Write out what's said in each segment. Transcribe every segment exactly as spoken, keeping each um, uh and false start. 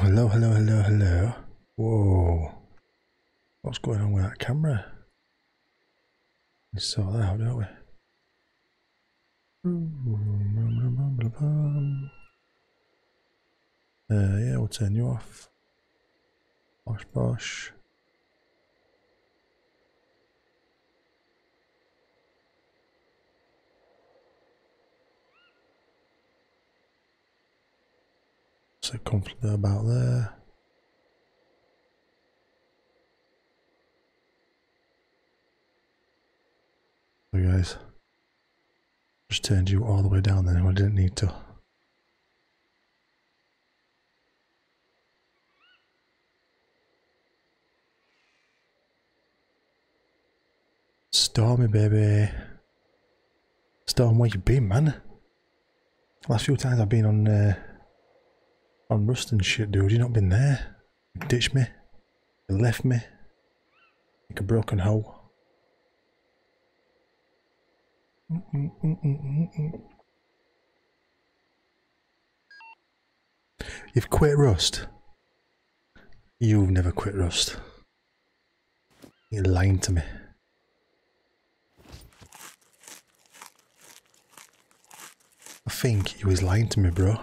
hello, hello, hello, hello. Whoa. What's going on with that camera? We sort that out, don't we? Uh, yeah, we'll turn you off. Bosh, bosh. So comfortable about there. So guys, just turned you all the way down then, I didn't need to. Stormy baby. Storm, where you been, man? Last few times I've been on uh, on Rust and shit, dude. You not been there? You ditched me. You left me. Like a broken hoe. Mm -mm -mm -mm -mm -mm. You've quit Rust. You've never quit Rust. You're lying to me. I think you was lying to me, bro.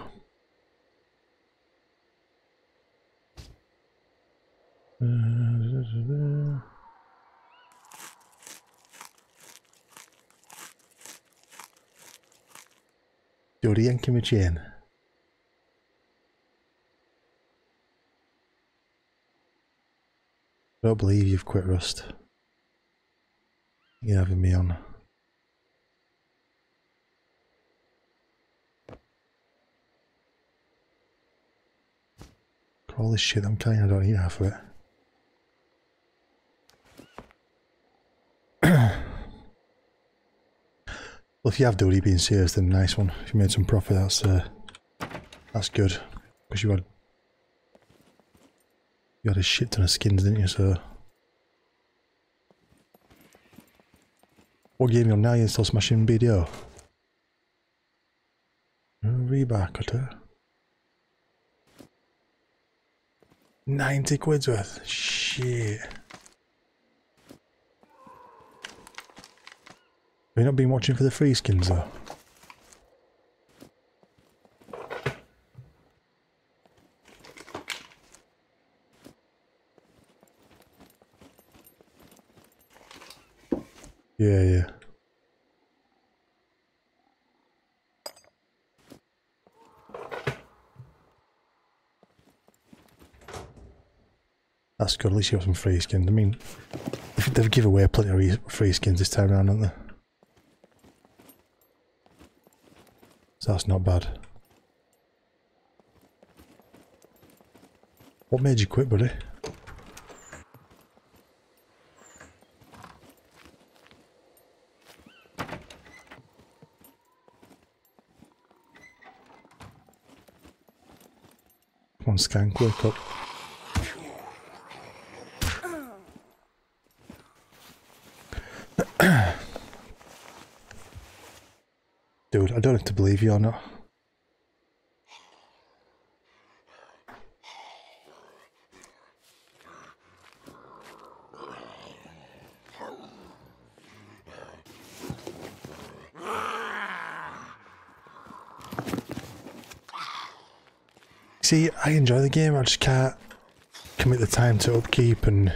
Uh, Dude, he yanking my chain. I don't believe you've quit Rust. You're having me on. All this shit I'm telling you, I don't eat half of it. Well, if you have, dude, you're being serious, then nice one. If you made some profit, that's uh, that's good. Because you had you had a shit ton of skins, didn't you? So what game you're on now? You're still smashing B D O. Reback, cutter. ninety quid's worth. Shit. Have you not been watching for the free skins though? Yeah, yeah. That's good, at least you have some free skins. I mean, they've given away plenty of free skins this time around, haven't they? So that's not bad. What made you quit, buddy? Come on, Skank, wake up. Dude, I don't have to believe you or not. See, I enjoy the game, I just can't commit the time to upkeep and...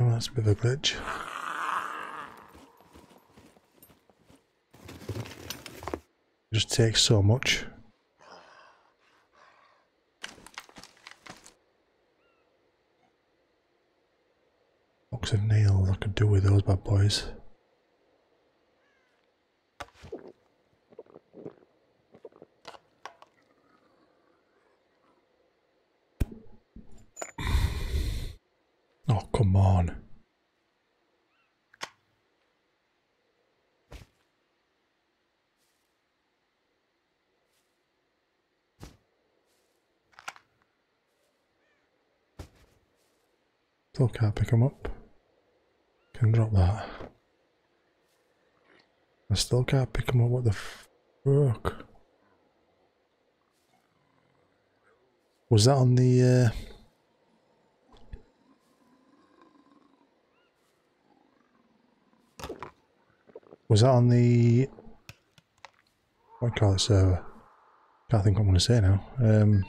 Oh, that's a bit of a glitch. It just takes so much. Box of nails, I could do with those bad boys. Oh, come on. Still can't pick him up. Can drop that. I still can't pick him up, what the fuck? Was that on the... Uh... Was that on the... What do I call it, server? Can't think what I'm going to say now. Um,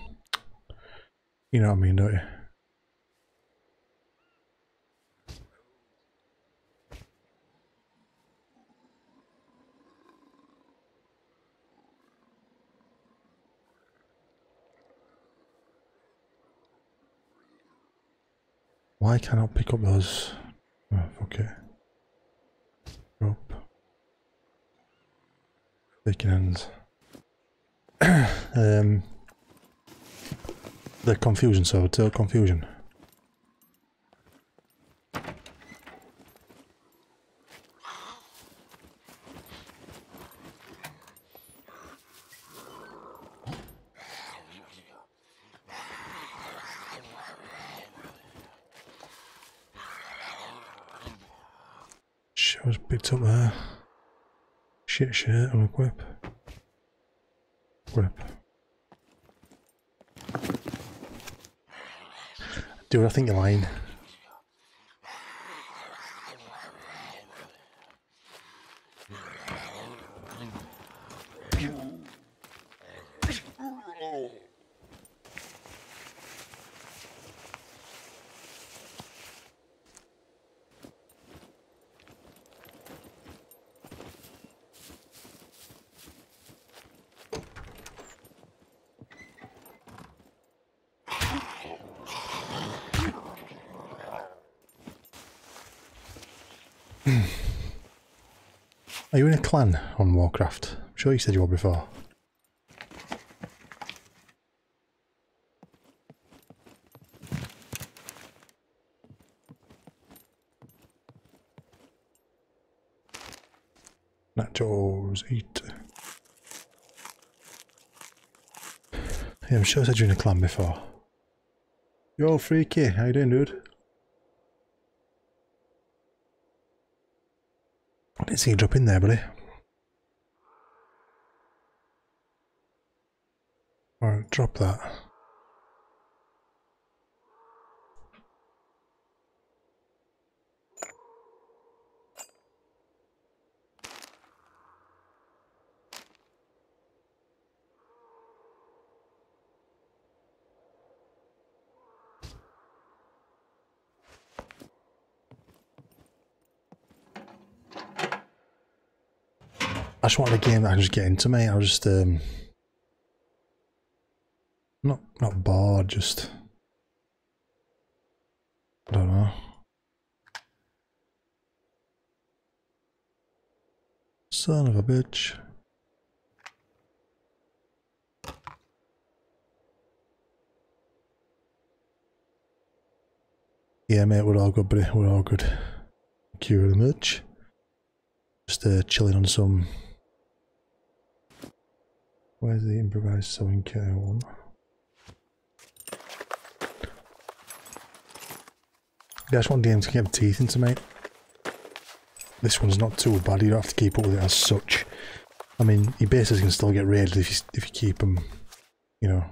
you know what I mean, don't you? Why can't I pick up those? Oh, fuck it. Rope. Taking ends. um, the confusion server, Total Confusion. Up there. Shit shirt, unequip. Equip. Dude, I think you're lying. Are you in a clan on Warcraft? I'm sure you said you were before. Nachos, eat. Yeah, I'm sure I said you were in a clan before. Yo, Freaky, how you doing, dude? I didn't see you drop in there, buddy. Alright, drop that. I just wanted a game that I could just get into, mate. I was just, um, not, not bored, just, I don't know. Son of a bitch. Yeah, mate, we're all good, buddy. We're all good. Thank you very much. Just, uh, chilling on some... Where's the improvised sewing kit I want? Yeah, I just want games to get my teeth into, mate. This one's not too bad, you don't have to keep up with it as such. I mean, your bases can still get raided if you, if you keep them, you know.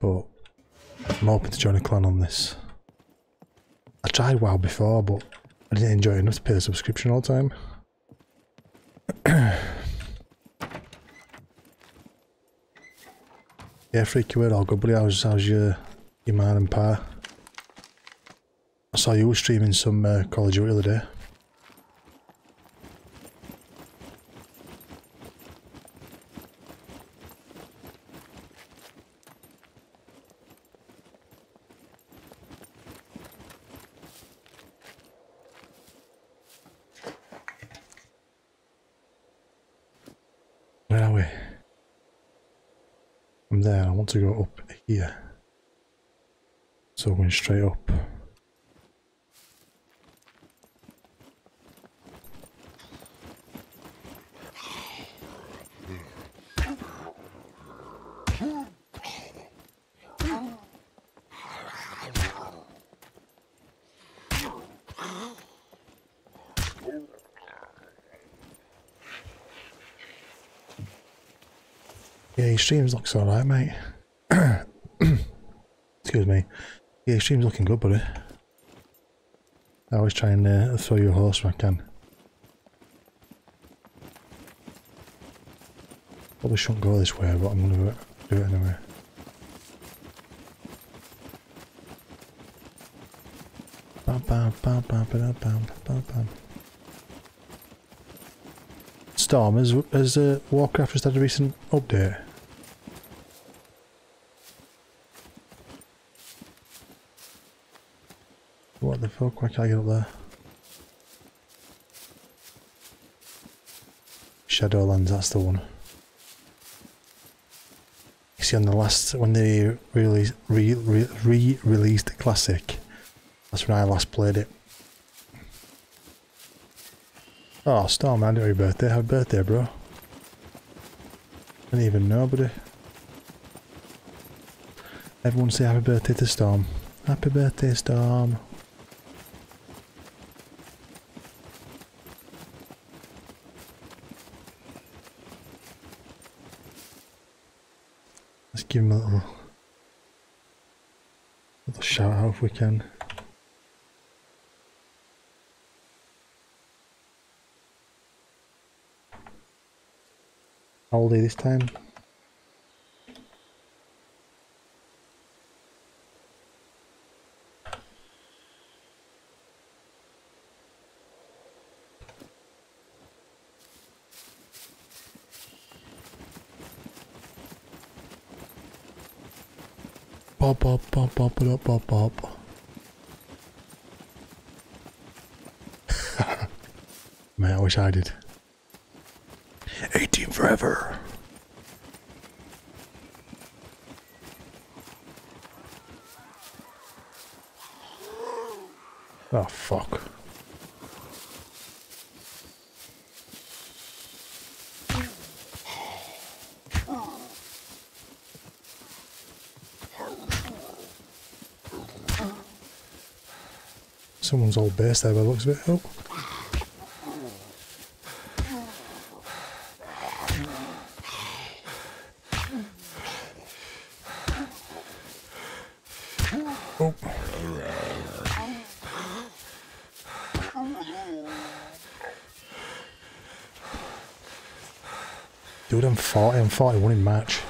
But, I'm hoping to join a clan on this. I tried WoW before, but I didn't enjoy it enough to pay a subscription all the time. Yeah, Freaky, we're all good, buddy. How's, how's your, your man and pa? I saw you were streaming some uh, Call of Duty the other day. To go up here, so I'm going straight up. Yeah, your stream's looks alright, mate. Excuse me. Yeah, your stream's looking good, buddy. I always try and uh, throw you a horse when I can. Probably shouldn't go this way, but I'm gonna do it anyway. Bam, bam, bam, bam, bam, bam, bam, bam. Storm, has, has uh, Warcraft just had a recent update? What the fuck, why can't I get up there? Shadowlands, that's the one. You see on the last, when they re-released re, re, re, re the classic, that's when I last played it. Oh, Storm, man, happy birthday, happy birthday, bro. Didn't even know, buddy. Everyone say happy birthday to Storm. Happy birthday, Storm. Let's give him a little, little shout out if we can. How old are you this time? Pop, pop, pop, pop, pop, pop, pop. Man, I wish I did. eighteen forever. Oh fuck. Someone's old base there by the looks of it. Oh. Dude, I'm forty, I'm forty-one in March.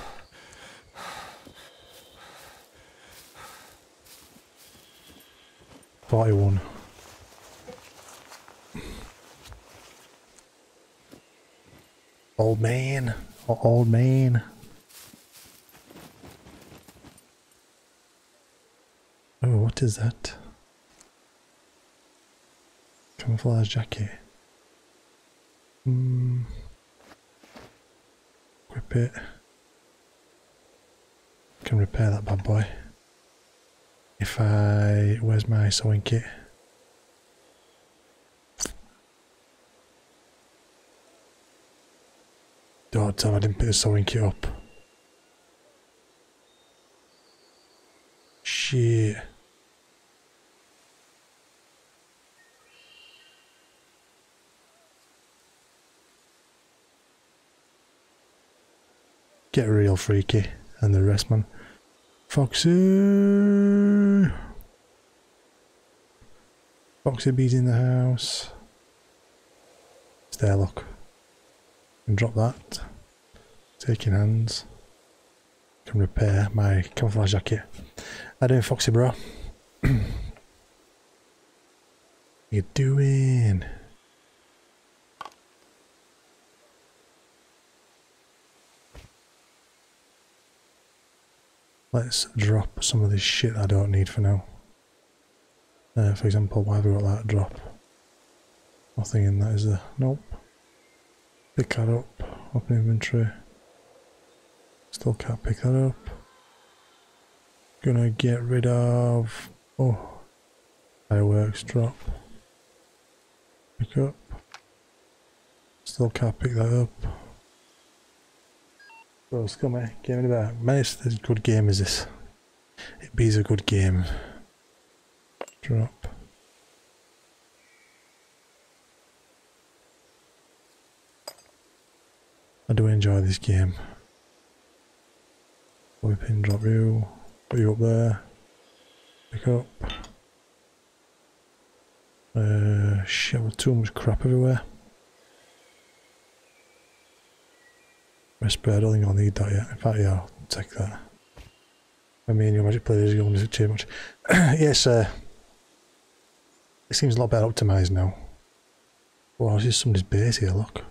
forty-one. Old man, old man. Oh, what is that? Camouflage jacket. Hmm. Equip it. Can repair that bad boy. If I... where's my sewing kit? Don't tell me I didn't pick the sewing kit up. Shit. Get real freaky, and the rest, man. Foxy! Foxy B's in the house. Stair lock. And drop that. Taking hands. Can repair my camouflage jacket. How you doing, Foxy, bro? How you doing? Let's drop some of this shit I don't need for now. Uh, for example, why have we got that drop? Nothing in that, is there? Nope. Pick that up. Open inventory. Still can't pick that up. Gonna get rid of... oh. Fireworks drop. Pick up. Still can't pick that up. Bro, Scum, eh? Game in the back. Man, it's a good game, is this? It be's a good game. Drop. I do enjoy this game. Piping, drop you, put you up there, pick up. Uh, shit, with too much crap everywhere. Rest bed, I don't think I'll need that yet. In fact, yeah, I'll take that. I mean, your magic players, you don't need it too much. Yes, uh, it seems a lot better optimised now. Wow, there's just somebody's base here, look.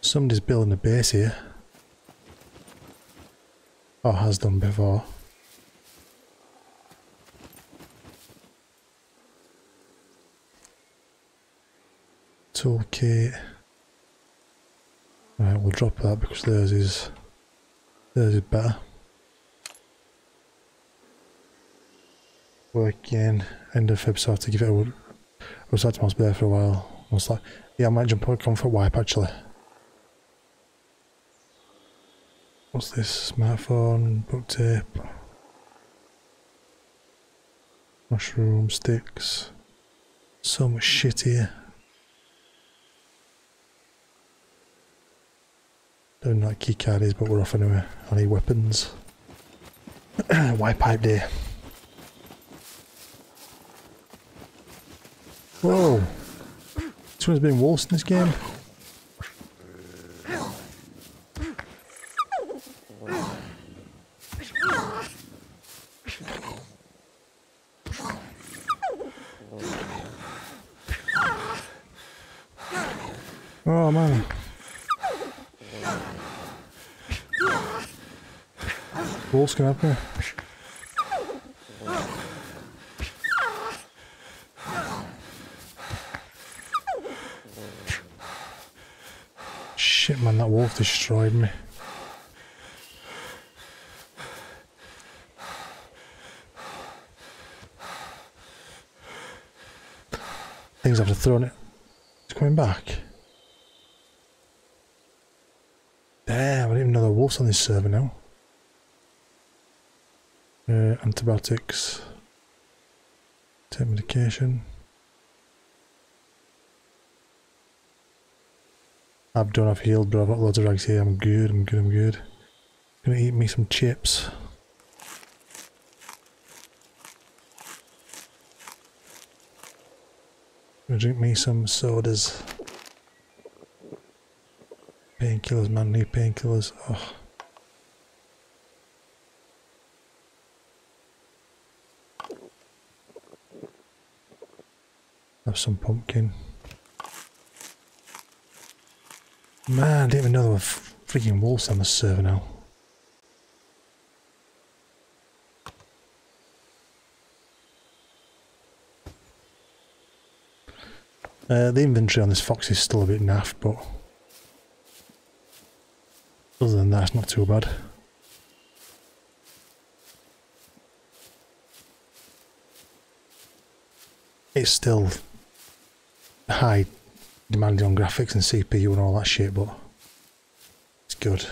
Somebody's building a base here. Or has done before. Toolkit. Alright, we'll drop that because theirs is theirs is better. Working end of February, so I have to give it a wood. I was had to mouse there for a while. I was like, yeah, I might jump on a comfort wipe actually. What's this? Smartphone, book tape, mushroom sticks. So much shit here. Don't know what keycard is, but we're off anyway. I need weapons. White pipe day. Whoa! This one's been waltzing this game. Oh man. Wolf's gonna happen. Shit man, that wolf destroyed me. Things after throwing it. It's coming back. Damn, I didn't even know there were wolves on this server now. Uh, antibiotics. Take medication. I've done, I've healed, bro. I've got loads of rags here. I'm good, I'm good, I'm good. Gonna eat me some chips. Gonna drink me some sodas. Painkillers, man, need painkillers. Oh. Have some pumpkin. Man, I didn't even know there were freaking wolves on the server now. Uh, the inventory on this fox is still a bit naff, but other than that, it's not too bad. It's still high demanding on graphics and C P U and all that shit, but it's good.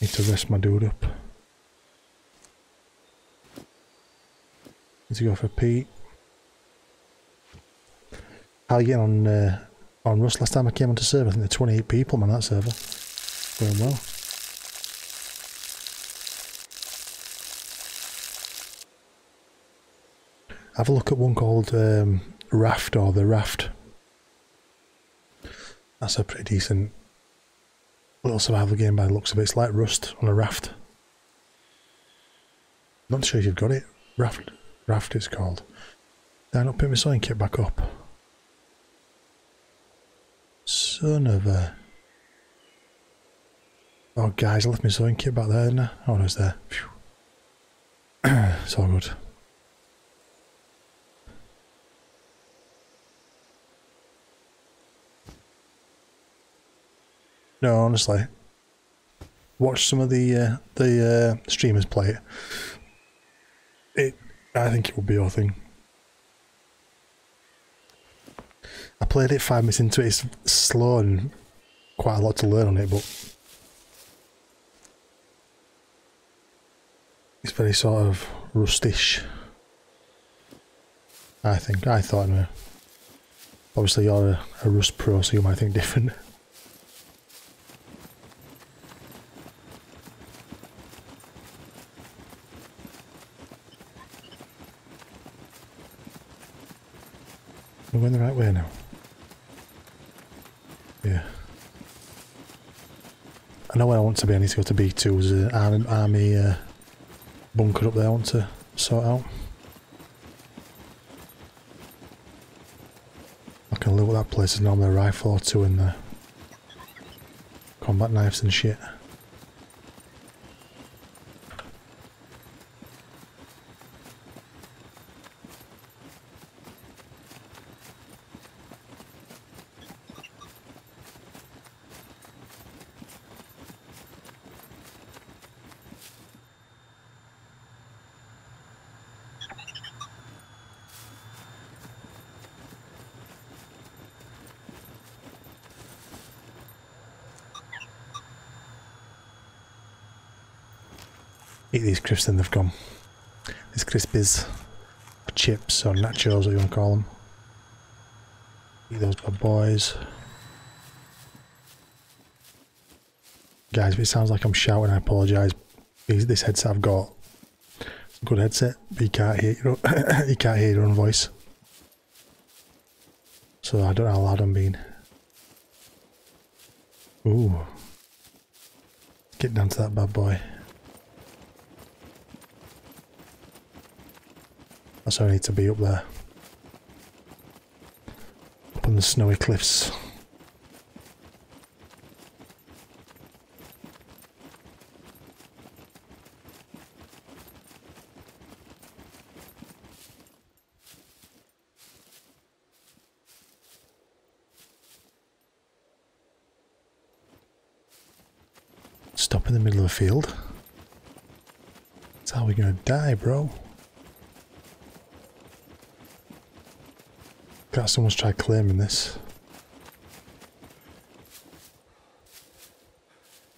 Need to rest my dude up. Need to go for Pete. How are you getting on uh, on Rust? Last time I came onto server, I think there were twenty-eight people, man, that server. Going well. Have a look at one called um, Raft or the Raft. That's a pretty decent little survival game by the looks of it. It's like Rust on a raft. I'm not sure if you've got it. Raft, Raft it's called. Did I not put my sewing kit back up? Son of a... Oh guys, I left my sewing kit back there, didn't I? Oh no, it's there. It's all good. No, honestly, watch some of the uh, the uh, streamers play it. It, I think it will be your thing. I played it five minutes into it. It's slow and quite a lot to learn on it, but it's very sort of rustish, I think. I thought anyway. Obviously you're a, a Rust pro, so you might think different. We're going the right way now. Yeah. I know where I want to be. I need to go to B two. There's an army, army uh, bunker up there I want to sort out. I can look at that place. There's normally a rifle or two in there. Combat knives and shit. Eat these crisps then they've gone. These crispies, or chips, or nachos, what you want to call them. Eat those bad boys. Guys, if it sounds like I'm shouting, I apologise. This headset I've got, it's a good headset, but you can't hear your own, you can't hear your own voice. So I don't know how loud I'm being. Ooh. Get down to that bad boy. That's how I need to be up there. Up on the snowy cliffs. Stop in the middle of a field. That's how we're gonna die, bro. God, someone's tried claiming this.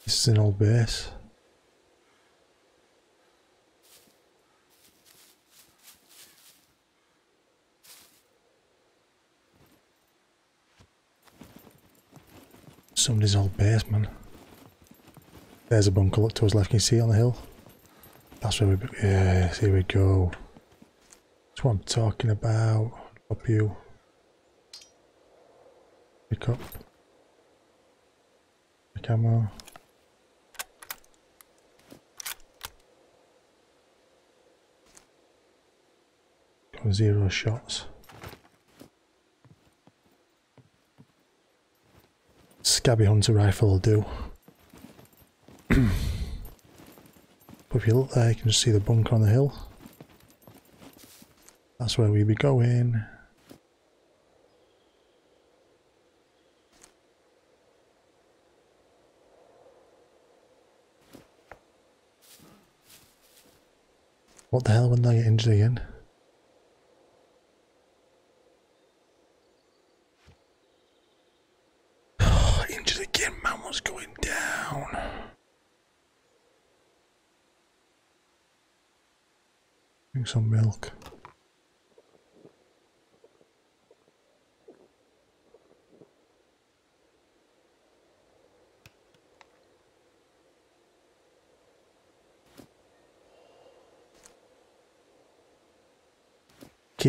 This is an old base. Somebody's old base, man. There's a bunker, look to us left, can you see it on the hill? That's where we... Yes, here we go. That's what I'm talking about. Up you. Pick up the camera. Got zero shots. Scabby hunter rifle will do. But if you look there, you can just see the bunker on the hill. That's where we be going. What the hell, when they get injured again? Oh, injured again, man, what's going down? Drink some milk.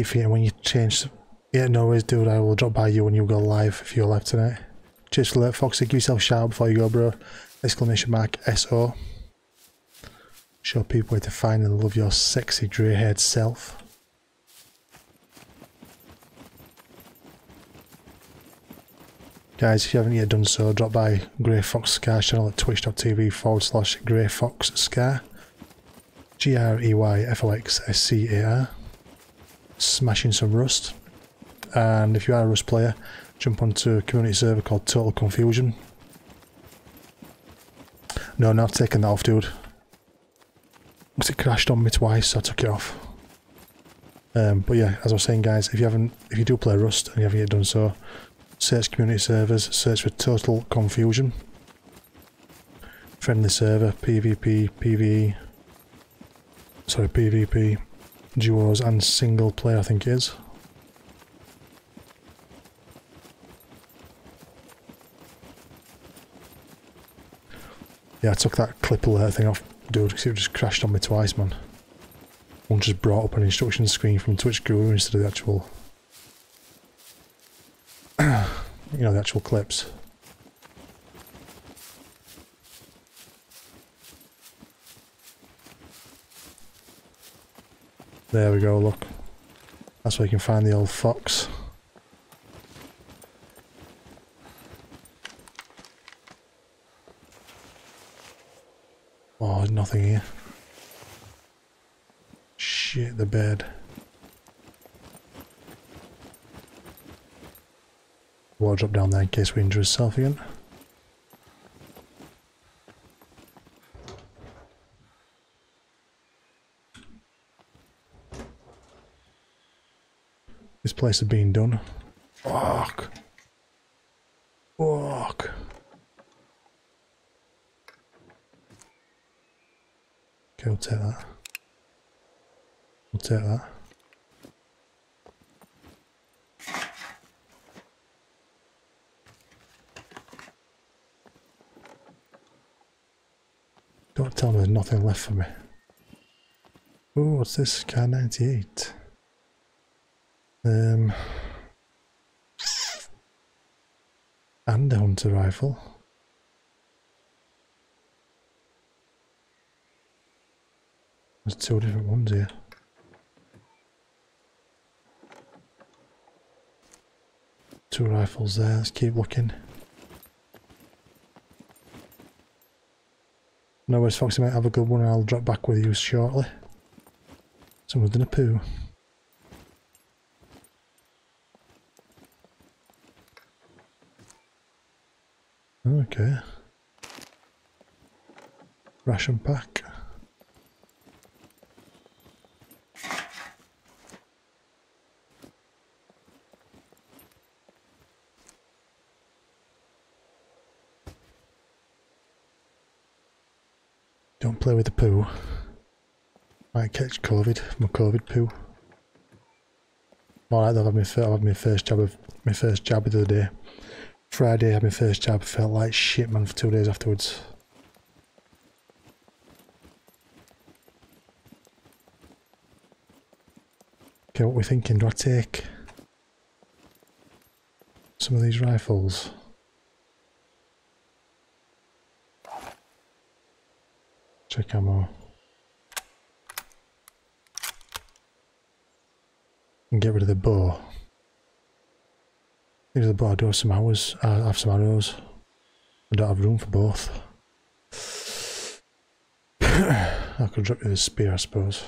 And when you change, yeah, no worries, dude. I will drop by you when you go live if you're live tonight. Cheers for that, Foxy. Give yourself a shout out before you go, bro. Exclamation mark S O. Show people where to find and love your sexy grey haired self. Guys, if you haven't yet done so, drop by Grey Fox Scar channel at twitch.tv forward slash Grey Fox Scar. G R E Y F O X S C A R. Smashing some Rust, and if you are a Rust player, jump onto a community server called Total Confusion. No, no, I've taken that off, dude. Because it crashed on me twice, so I took it off. Um, but yeah, as I was saying, guys, if you haven't, if you do play Rust and you haven't yet done so, Search community servers, search for Total Confusion. Friendly server, PvP, PvE, sorry, PvP, duos and single player I think it is. Yeah, I took that clip alert thing off, dude, because it just crashed on me twice, man. One just brought up an instruction screen from Twitch Guru instead of the actual, you know, the actual clips. There we go, look. That's where you can find the old fox. Oh, there's nothing here. Shit, the bed. Wardrobe down there in case we injure ourselves again. This place is being done. Fuck. Fuck. Okay, we'll take that. We'll take that. Don't tell me there's nothing left for me. Ooh, what's this? Car ninety-eight. Um, and a hunter rifle. There's two different ones here. Two rifles there, let's keep looking. No worries, Foxy might have a good one and I'll drop back with you shortly. Someone's done a poo. Okay. Ration pack. Don't play with the poo. Might catch COVID, my COVID poo. Alright, I've had my, I've had my first jab of my first jab of the day. Friday I had my first jab, felt like shit, man, for two days afterwards. Okay, what are we thinking? Do I take some of these rifles? Check ammo. And get rid of the bow. The bar, I do have some hours. I have some arrows. I don't have room for both. I could drop you the spear, I suppose.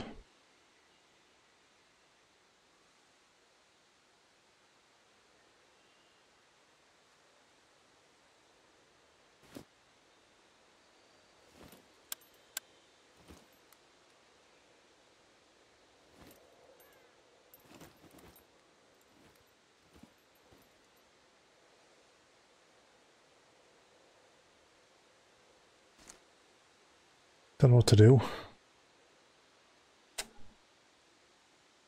Don't know what to do.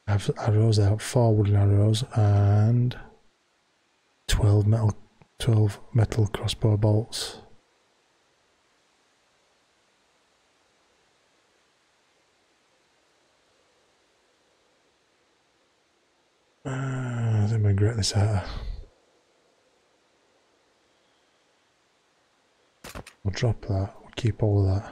I have arrows there, four wooden arrows and twelve metal twelve metal crossbow bolts. Uh, I think I'm gonna regret this out. We'll drop that, we'll keep all of that.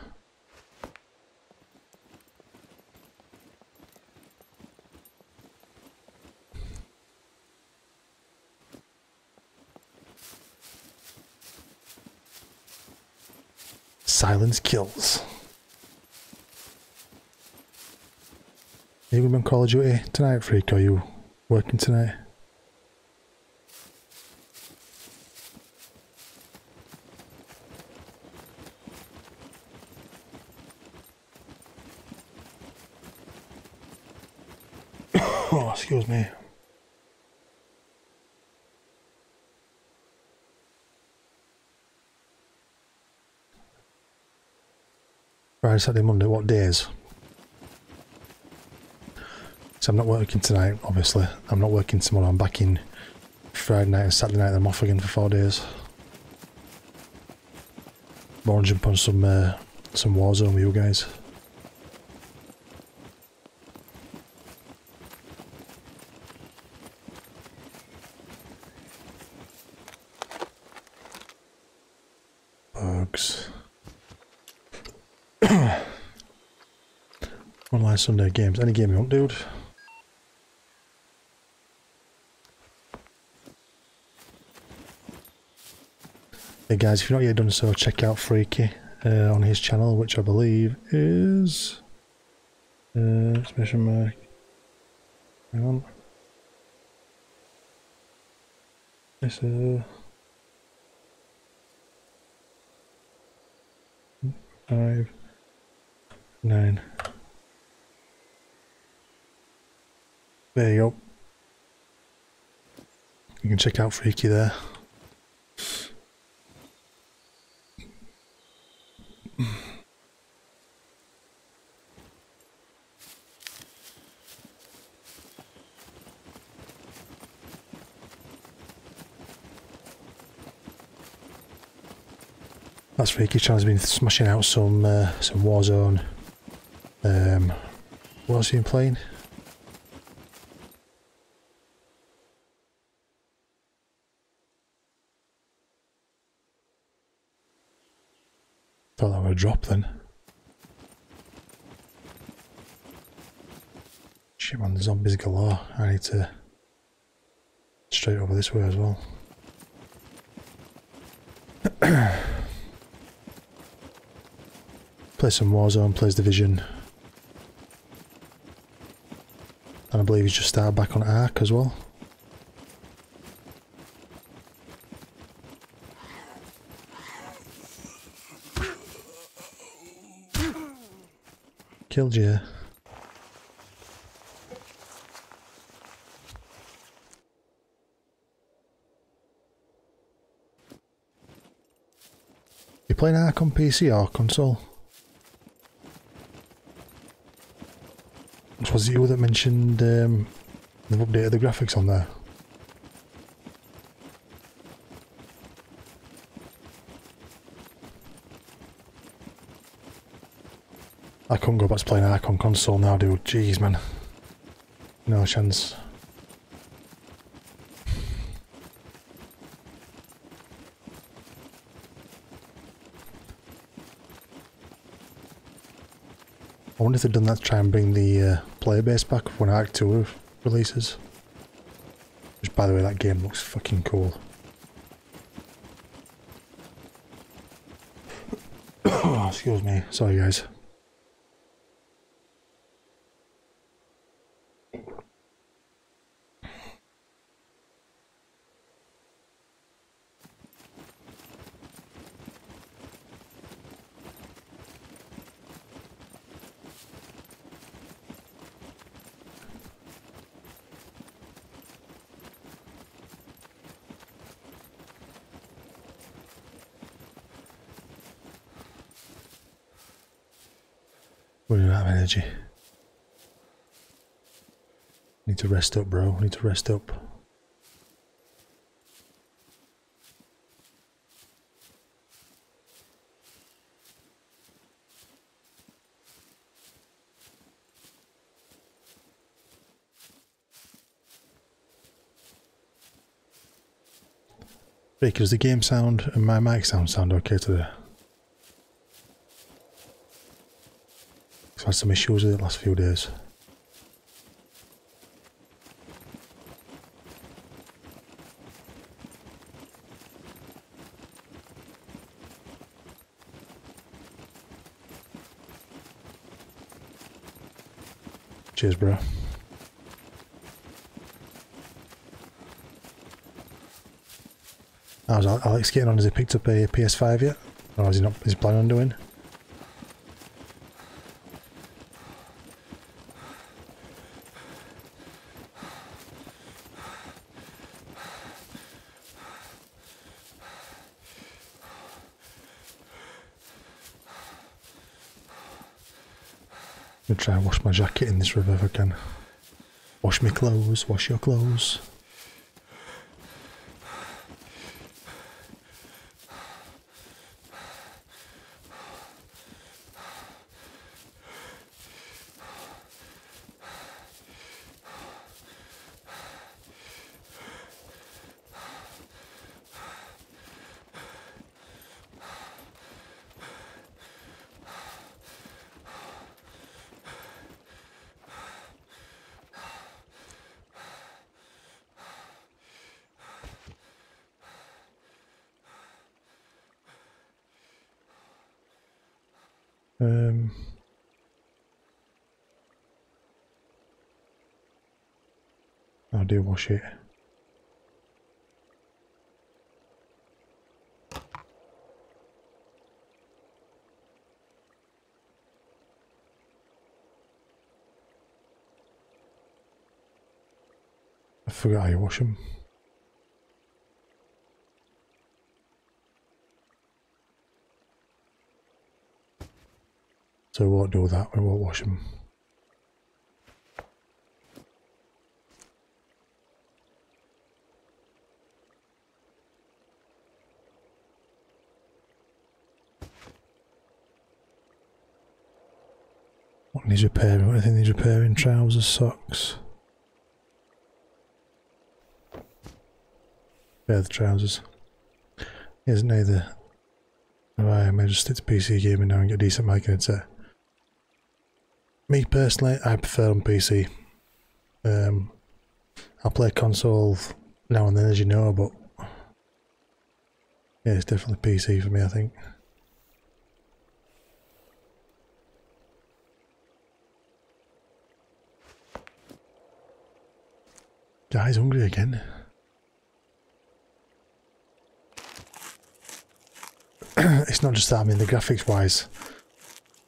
Silence kills. Are you going to be on Call of Duty tonight, Freak? Are you working tonight? Oh, excuse me. Friday, Saturday, Monday, what days? So I'm not working tonight, obviously. I'm not working tomorrow. I'm back in Friday night and Saturday night. I'm off again for four days. More jump on some uh, some Warzone with you guys. Online Sunday games. Any game you want, dude. Hey guys, if you're not yet done so, check out Freaky uh, on his channel, which I believe is uh, exclamation mark. Hang on. This is. Five, nine. There you go. You can check out Freaky there. That's Raykyt's channel. Has been smashing out some uh, some Warzone. Um, what else have you been playing? Thought that would drop then. Shit, man, the zombies galore. I need to straight over this way as well. Play some Warzone, plays Division. And I believe he's just started back on Ark as well. Killed you. You playing Ark on P C or console? Was it you that mentioned um, they've updated the graphics on there? I couldn't go back to playing Ark on console now, dude. Jeez, man. No chance. I wonder if they've done that to try and bring the uh, player base back when Ark two releases. Which, by the way, that game looks fucking cool. Excuse me, sorry guys. We don't have energy. Need to rest up, bro. Need to rest up. Hey, does the game sound and my mic sound sound okay today? Had some issues with it the last few days. Cheers, bro. How's Alex getting on? Has he picked up a P S five yet? Or has he not? Is he planning on doing? I'm going to try and wash my jacket in this river if I can. Wash me clothes, wash your clothes. Um, I'll do wash it. I forgot how you wash them. So we won't do that, we won't wash them. What needs repairing? What do you think needs repairing? Trousers, socks. Repair the trousers. Yes, neither. Alright, I may just stick to P C gaming now and get a decent mic headset. Me personally, I prefer on P C. Um, I'll play console now and then, as you know, but yeah, it's definitely P C for me, I think. Guy's hungry again. It's not just that, I mean, the graphics wise,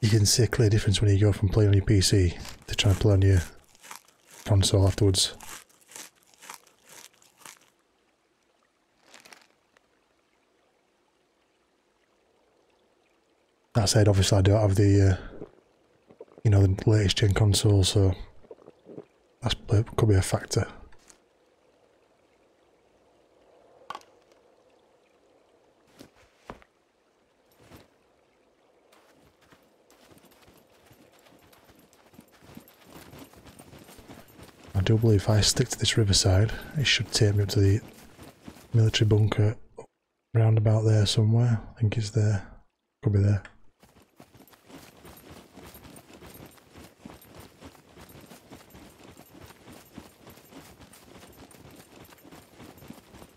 you can see a clear difference when you go from playing on your P C to trying to play on your console afterwards. That said, obviously I don't have the, uh, you know, the latest gen console, so that could be a factor. I do believe if I stick to this riverside, it should take me up to the military bunker round about there somewhere. I think it's there. Could be there.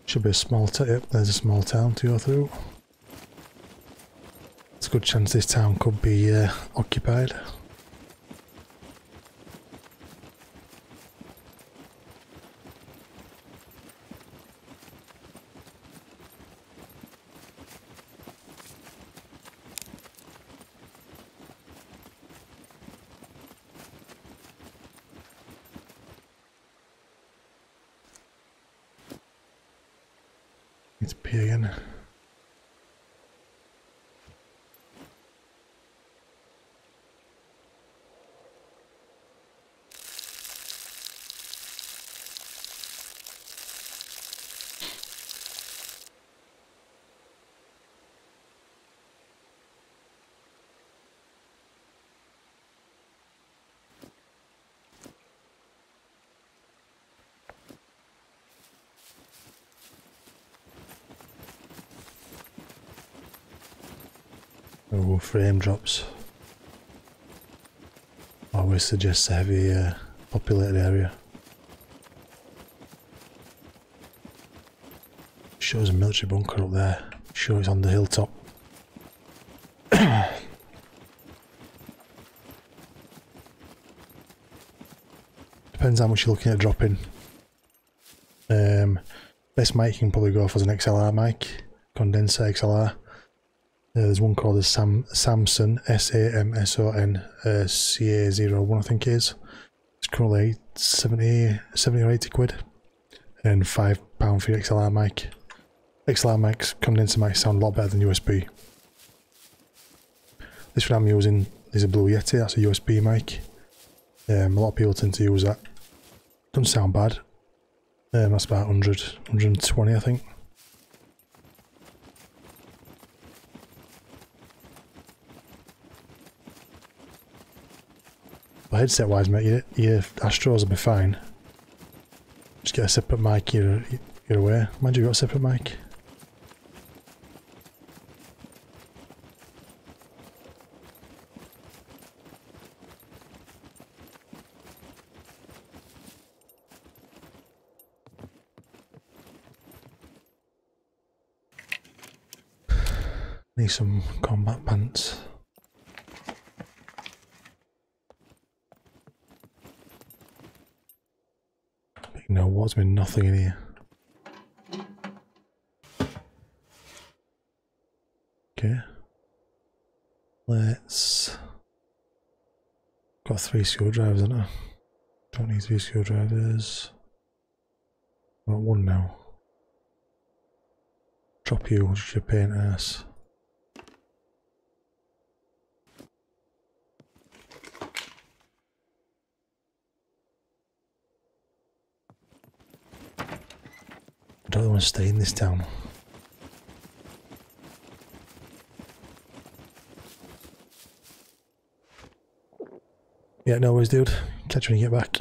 Should be a small town. Yep, there's a small town to go through. There's a good chance this town could be uh, occupied. It's P again. Oh, frame drops. I always suggest a heavy uh, populated area. Sure, there's a military bunker up there. Sure, it's on the hilltop. Depends how much you're looking at dropping. Um, this mic you can probably go for is an X L R mic, condenser X L R. Uh, there's one called the Sam Samson S A M S O N uh, C A zero one, I think it is. It's currently seventy, seventy or eighty quid and five pounds for your X L R mic. X L R mics, condenser mics sound a lot better than U S B. This one I'm using is a Blue Yeti, that's a U S B mic. Um, a lot of people tend to use that. Doesn't sound bad. Um, that's about one hundred, one hundred twenty I think. But headset wise mate, your, your Astros will be fine. Just get a separate mic, you're, you're aware. Mind you, you got a separate mic. Need some combat pants. But you know what, there's been nothing in here. Okay. Let's... Got three screwdrivers, haven't I? Don't need three screwdrivers. Got one now. Drop you, just your pain ass. I don't want to stay in this town. Yeah, no worries, dude. Catch you when you get back.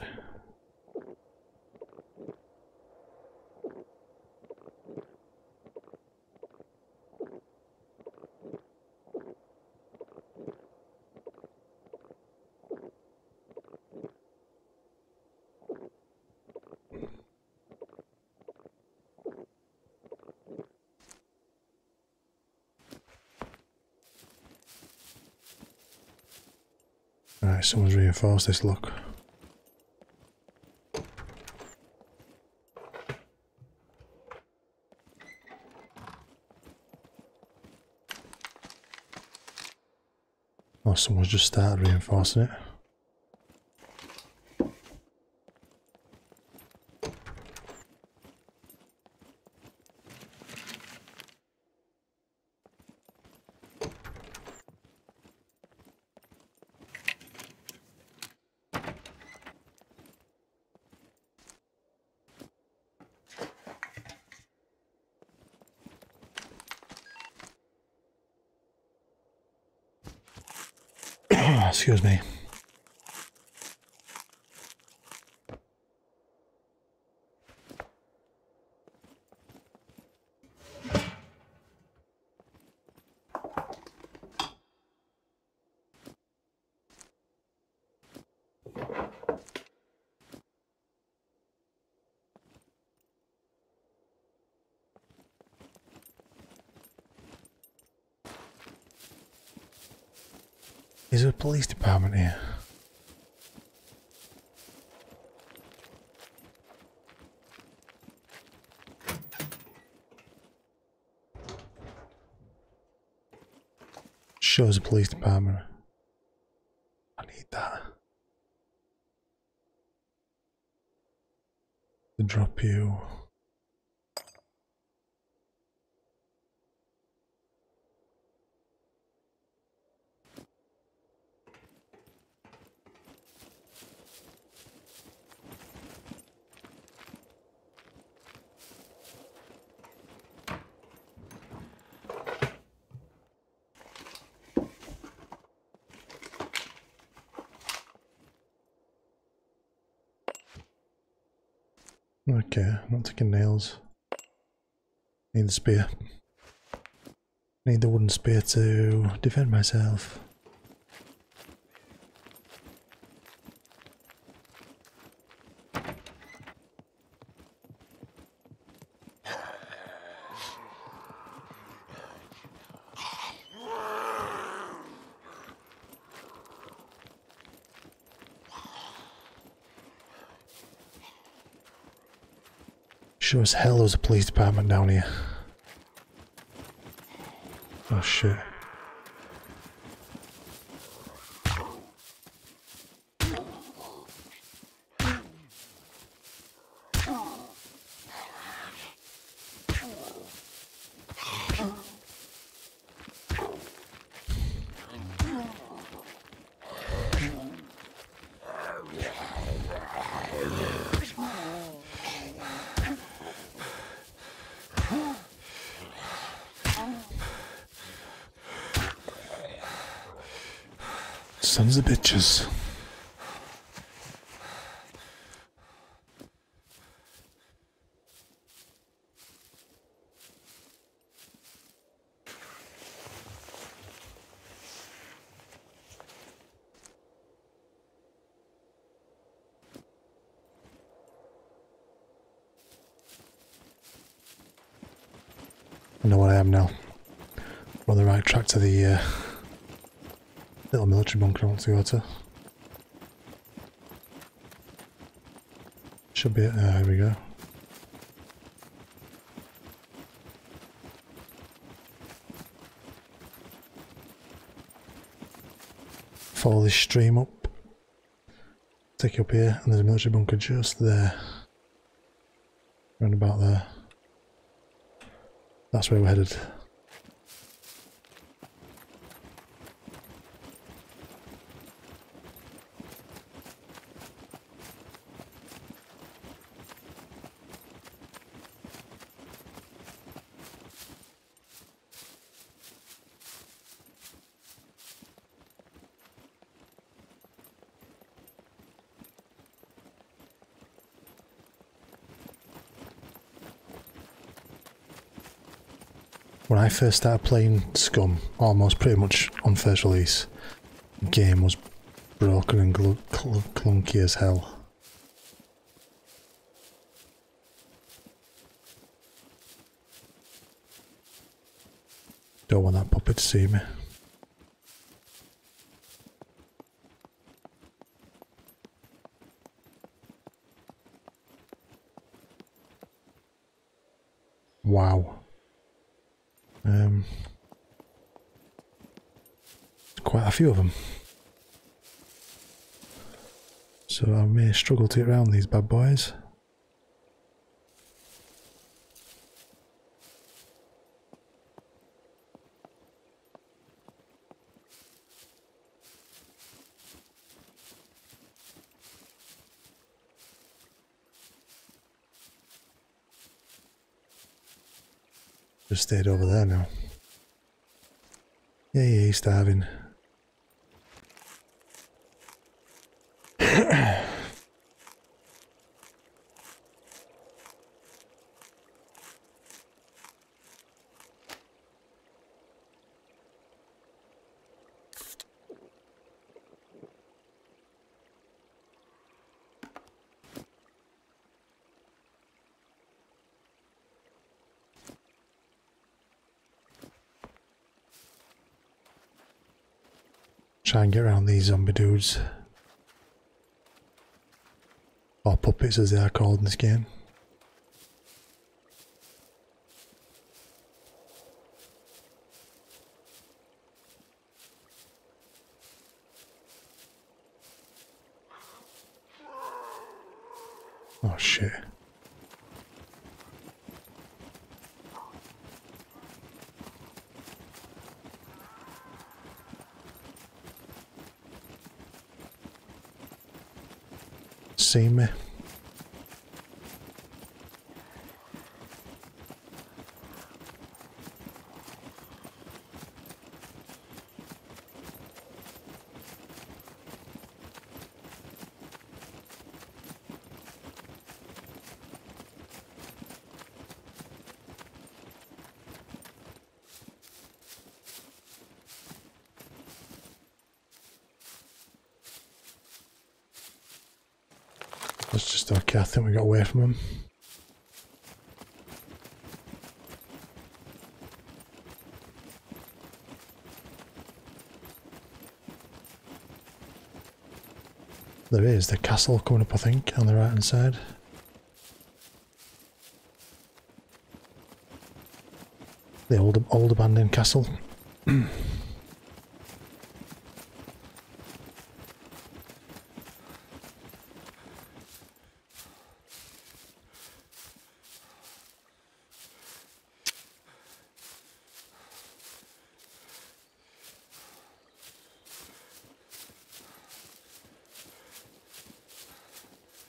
Someone's reinforced this lock. Oh, someone's just started reinforcing it. Excuse me. Is there a police department here? Sure, there's a police department. I need that. To drop you. Okay, I'm not taking nails. Need the spear. Need the wooden spear to defend myself. Sure as hell there's a police department down here. Oh shit. sons of bitches. I know what I am now. I'm on the right track to the uh, little military bunker I want to go to. Should be it. Uh, here we go. Follow this stream up. Take you up here, and there's a military bunker just there. Round about there. That's where we're headed. When I first started playing Scum, almost pretty much on first release, the game was broken and gl cl clunky as hell. Don't want that puppet to see me. Wow. Um, quite a few of them, so I may struggle to get around these bad boys. Just stayed over there now. Yeah, yeah, he's starving. Try and get around these zombie dudes, or puppets as they are called in this game. Oh shit. Seen me. That's just okay, I think we got away from him. There is the castle coming up, I think, on the right hand side. The old, old abandoned castle.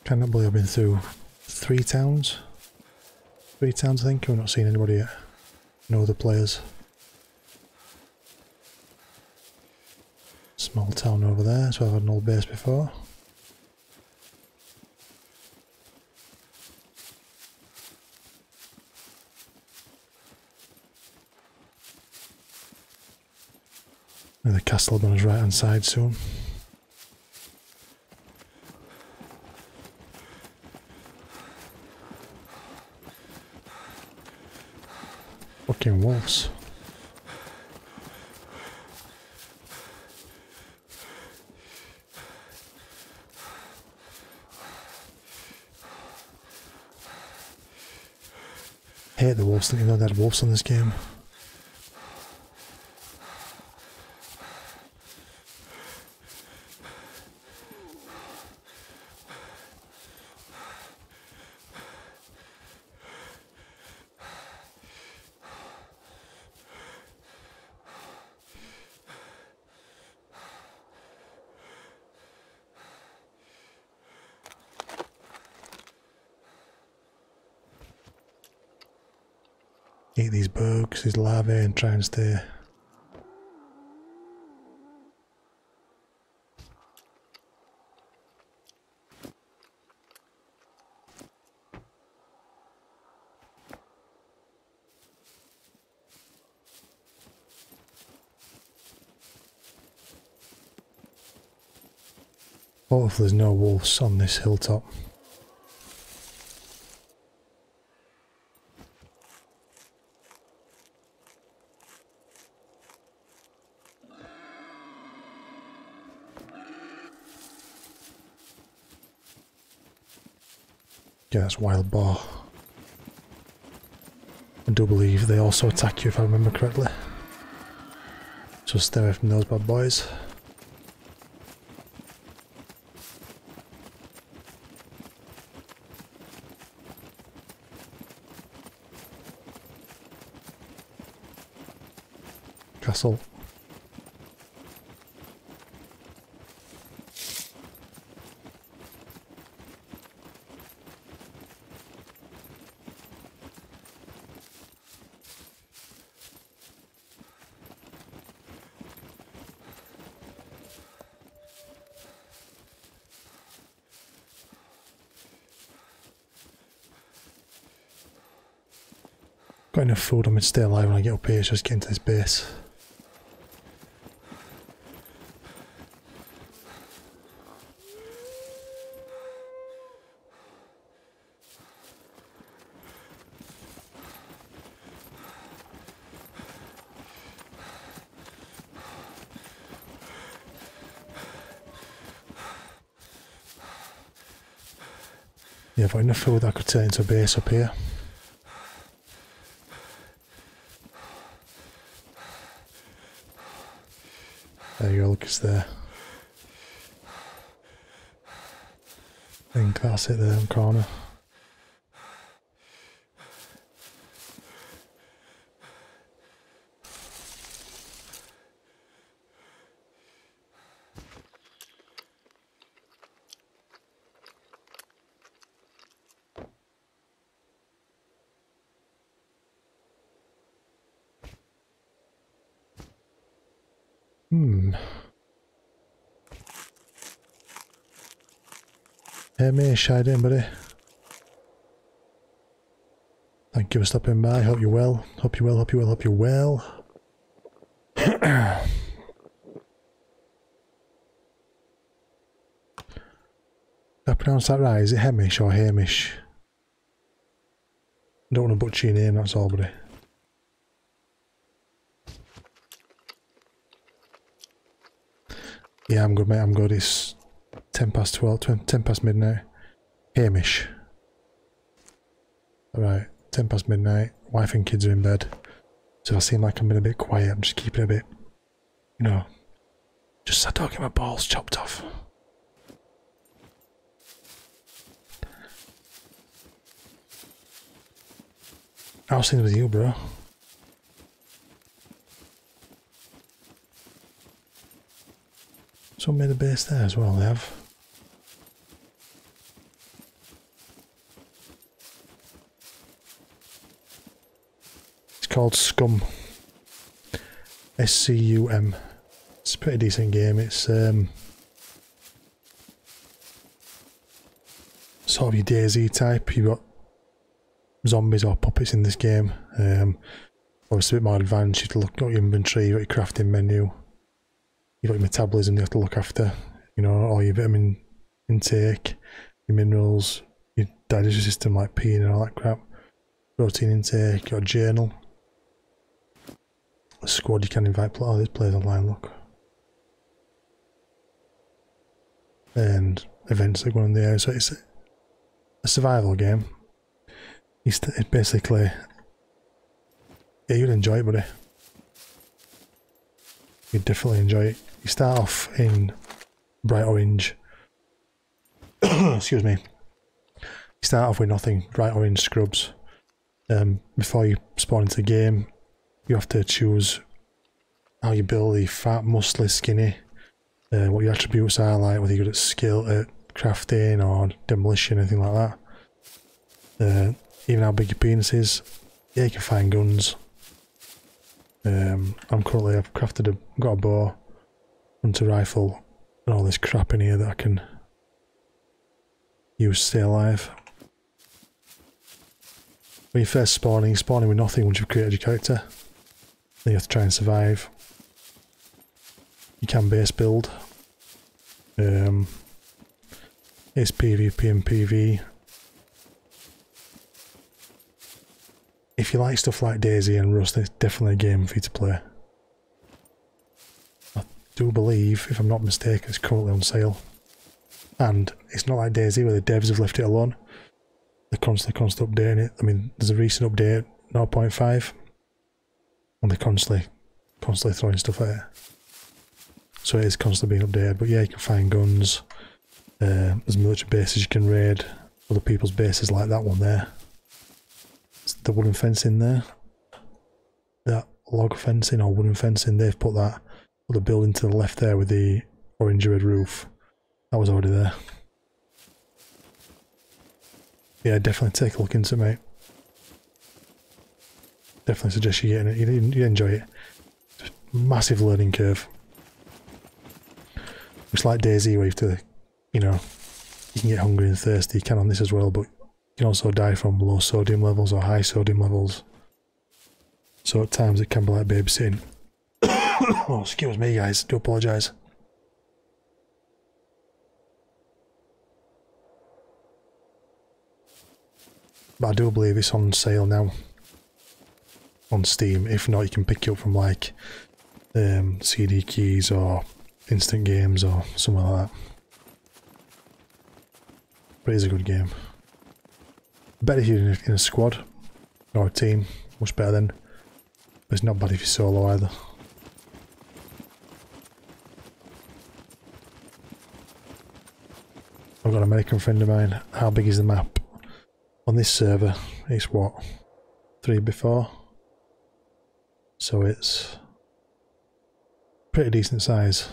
Cannot believe I've been through three towns. Three towns, I think. We've not seen anybody yet. No other players. Small old town over there, so I've had an old base before. And the castle on his right hand side soon. Fucking wolves. I hate the wolves, thinking that there are wolves in this game. Eat these bugs, these larvae, and try and stay. Hopefully there's no wolves on this hilltop. Yeah, that's wild boar. I do believe they also attack you if I remember correctly. So stay away from those bad boys. Castle. Got enough food, I'm going to stay alive when I get up here, so just get into this base. Yeah, I've got enough food I could turn into a base up here. There you go, look, it's there. I think that's it there in the corner. Hmm. Hey mate, shied in buddy. Thank you for stopping by, hope you're well, hope you're well, hope you're well, hope you're well. Did I pronounce that right? Is it Hemish or Hamish? I don't want to butcher your name, that's all buddy. Yeah, I'm good mate, I'm good, it's ten past twelve, ten past midnight, Hamish. Alright, ten past midnight, wife and kids are in bed, so I seem like I'm being a bit quiet, I'm just keeping a bit, you know, just I don't get my balls chopped off. How's things with you bro? Someone made a base there as well, they have. It's called Scum. S C U M. It's a pretty decent game. It's um, sort of your DayZ type. You've got zombies or puppets in this game. Um, obviously a bit more advanced. You have to look at your inventory, you've got your crafting menu, you've got your metabolism you have to look after, you know, all your vitamin intake, your minerals, your digestive system like peeing and all that crap, protein intake, your journal, a squad you can invite, oh this players online, look, and events that go on there. So it's a survival game. It's basically, yeah, you'll enjoy it, buddy. You'd definitely enjoy it. You start off in bright orange. Excuse me. You start off with nothing, bright orange scrubs. Um, before you spawn into the game, you have to choose how you build the fat, muscly, skinny. Uh, what your attributes are like, whether you're good at skill, at crafting or demolition, anything like that. Uh, even how big your penis is. Yeah, you can find guns. Um, I'm currently, I've crafted a, I've got a bow, hunter rifle, and all this crap in here that I can use to stay alive. When you're first spawning, you're spawning with nothing once you've created your character. Then you have to try and survive. You can base build. Um, it's PvP and PvE. If you like stuff like DayZ and Rust, it's definitely a game for you to play. I do believe, if I'm not mistaken, it's currently on sale. And it's not like DayZ where the devs have left it alone. They're constantly, constantly updating it. I mean, there's a recent update, zero point five, and they're constantly, constantly throwing stuff at it. So it is constantly being updated. But yeah, you can find guns. Uh, there's military bases you can raid. Other people's bases like that one there. The wooden fence in there, that log fencing or wooden fencing, they've put that, put the building to the left there with the orange red roof, that was already there. Yeah, definitely take a look into it, mate. Definitely suggest you getting it, you'd, you'd enjoy it. Just massive learning curve. It's like DayZ where you have to, you know, you can get hungry and thirsty, you can on this as well, but you can also die from low sodium levels or high sodium levels. So at times it can be like babysitting. Oh, excuse me guys, do apologise. But I do believe it's on sale now. On Steam. If not, you can pick it up from like um, C D keys or Instant Games or something like that. But it is a good game. Better if you're in a squad or a team, much better then. But it's not bad if you're solo either. I've got an American friend of mine. How big is the map? On this server, it's what? Three before? So it's pretty decent size.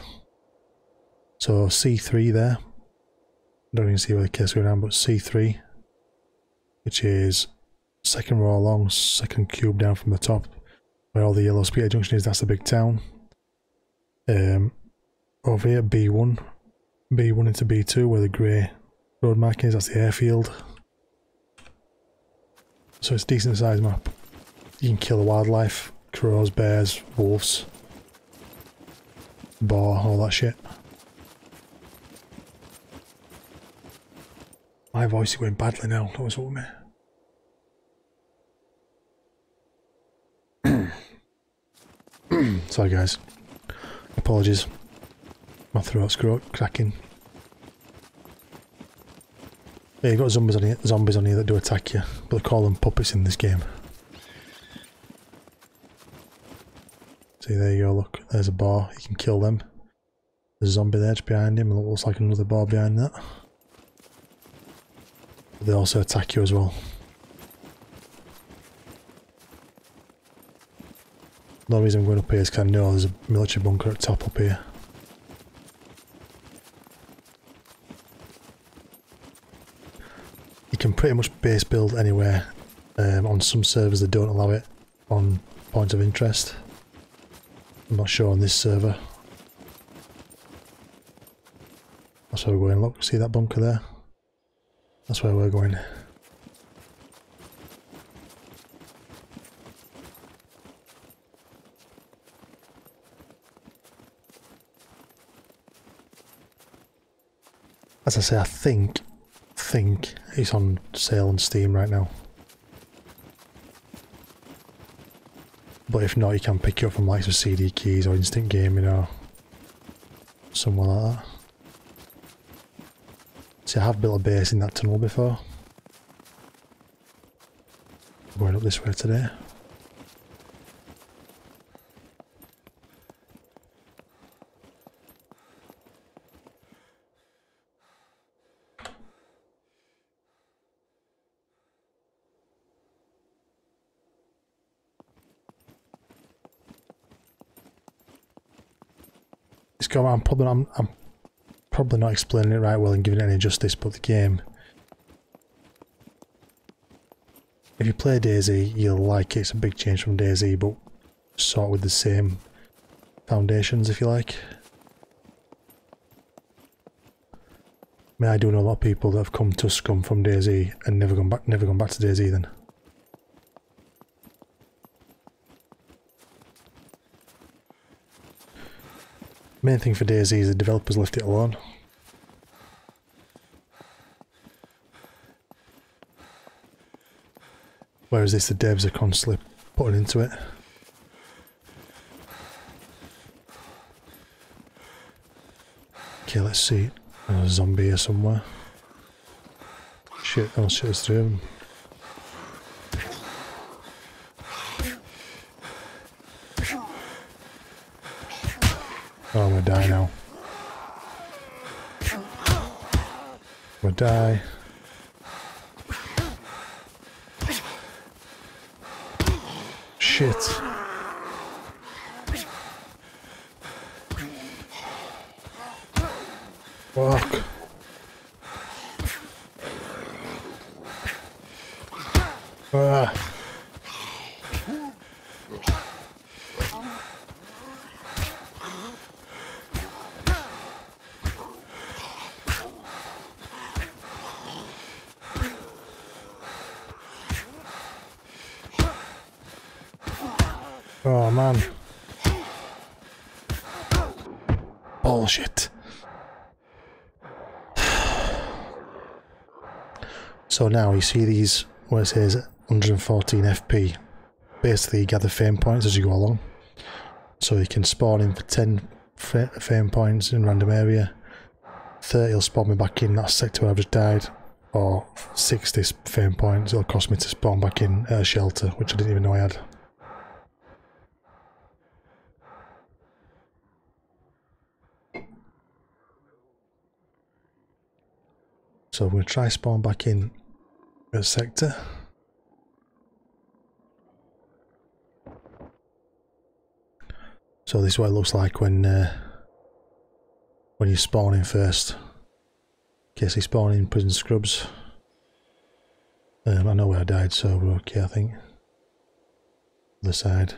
So C three there. I don't even see where the case is going on, but C three. Which is second row along, second cube down from the top, where all the yellow speeder junction is, that's the big town. Um, over here, B one. B one into B two, where the grey road marking is, that's the airfield. So it's a decent sized map. You can kill the wildlife, crows, bears, wolves, boar, all that shit. My voice is going badly now, that was what I meant. Sorry guys. Apologies. My throat's cracking. Yeah, you've got zombies on here, zombies on here that do attack you, but they call them puppets in this game. See, there you go, look, there's a bar, you can kill them. There's a zombie there just behind him, and it looks like another bar behind that. They also attack you as well. The only reason I'm going up here is because I know there's a military bunker at the top up here. You can pretty much base build anywhere. Um, on some servers they don't allow it on points of interest. I'm not sure on this server. That's where we're going. Look, see that bunker there? That's where we're going. As I say, I think, think it's on sale on Steam right now. But if not, you can pick it up from like some C D Keys or Instant Gaming or somewhere like that. See, I have built a base in that tunnel before. I'm going up this way today. I'm probably, I'm, I'm probably not explaining it right well and giving it any justice, but the game, if you play DayZ, you'll like it. It's a big change from DayZ, but sort of with the same foundations, if you like. I mean, I do know a lot of people that have come to Scum from DayZ and never gone back, never gone back to DayZ then. Main thing for DayZ is the developers left it alone. Whereas this, the devs are constantly putting into it. Okay, let's see. There's a zombie here somewhere. Shit, oh shit, there's three of them. Oh, I'm gonna die now. I'm gonna die. Shit. Fuck. Ah. Oh man. Bullshit. So now you see these where it says one hundred fourteen F P. Basically you gather fame points as you go along. So you can spawn in for ten fame points in random area. thirty will spawn me back in that sector where I've just died. Or sixty fame points it'll cost me to spawn back in at a shelter, which I didn't even know I had. So we'll try spawn back in the sector. So this is what it looks like when uh, when you spawn in first. Guess you spawn in prison scrubs. Um, I know where I died, so we're okay, I think. Other side.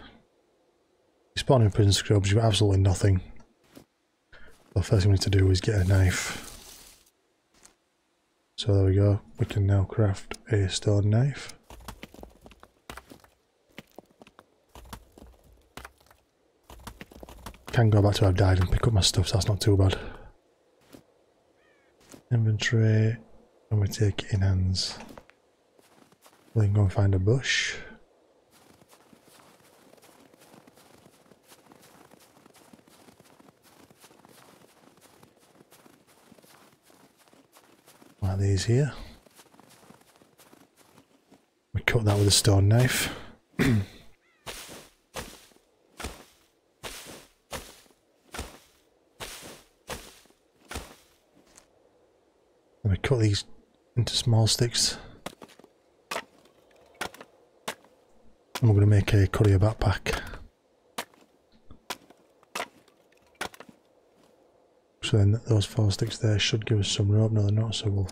You spawn in prison scrubs, you've got absolutely nothing. The first thing we need to do is get a knife. So there we go, we can now craft a stone knife. Can go back to where I've died and pick up my stuff, so that's not too bad. Inventory, and we take in hands. We can go and find a bush. Like these here. We cut that with a stone knife. And we cut these into small sticks. And we're going to make a courier backpack. So then those four sticks there should give us some rope. No, they're not, so we'll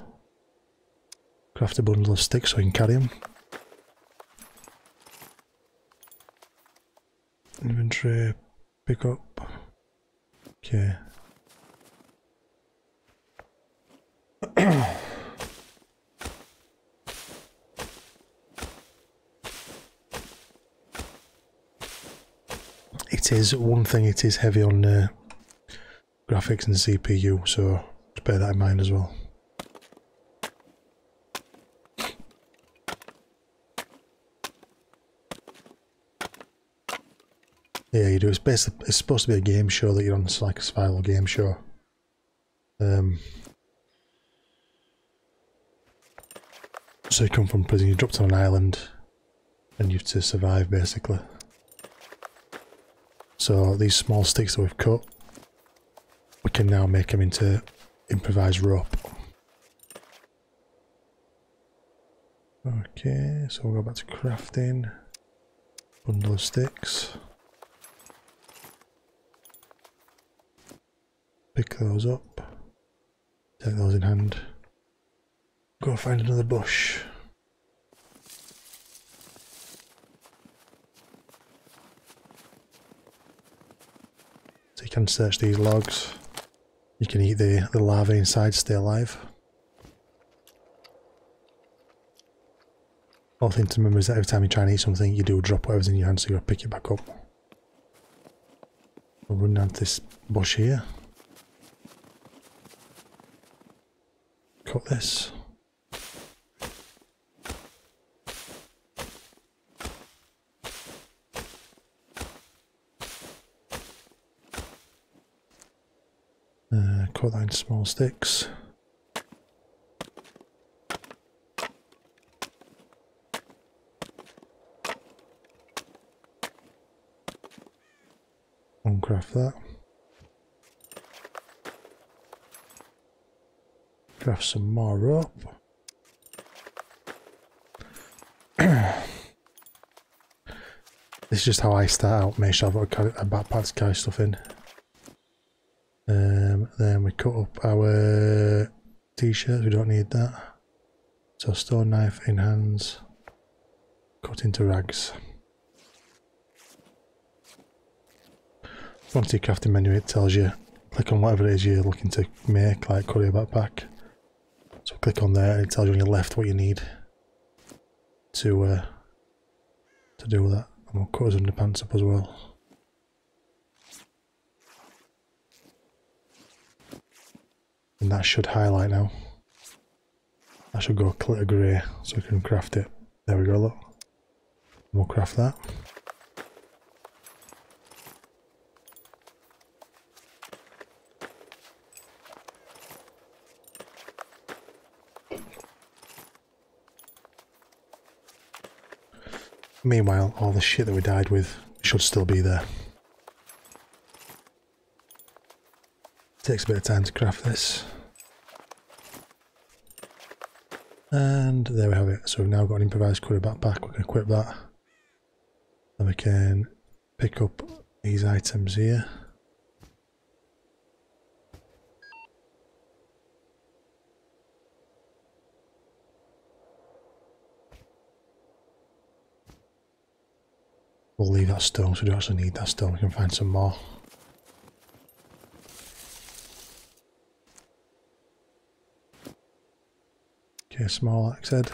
craft a bundle of sticks so we can carry them. Inventory, pick up. Okay. it is one thing, it is heavy on uh, graphics and C P U, so just bear that in mind as well. Yeah, you do. It's basically it's supposed to be a game show that you're on. It's like a spiral game show. Um, so you come from prison, you're dropped on an island, and you have to survive basically. So these small sticks that we've cut, we can now make them into improvised rope. Okay, so we'll go back to crafting. Bundle of sticks. Pick those up, take those in hand, go find another bush. So you can search these logs, you can eat the, the larvae inside, stay alive. One thing to remember is that every time you try and eat something, you do drop whatever's in your hand, so you gotta pick it back up. We'll run down to this bush here. Cut this. Uh, cut that in small sticks. Uncraft that. Craft some more rope. This is just how I start out. Make sure I've got a backpack to carry stuff in. Um, then we cut up our t-shirts. We don't need that. So stone knife in hands. Cut into rags. Once your crafting menu, it tells you click on whatever it is you're looking to make, like courier backpack. So click on there and it tells you on your left what you need to uh, to do that. And we'll cut his underpants up as well. And that should highlight now. That should go glitter grey so we can craft it. There we go, look. And we'll craft that. Meanwhile, all the shit that we died with should still be there. Takes a bit of time to craft this. And there we have it. So we've now got an improvised courier backpack. We can equip that. And we can pick up these items here. We'll leave that stone, so we don't actually need that stone, we can find some more. Okay, small axe head.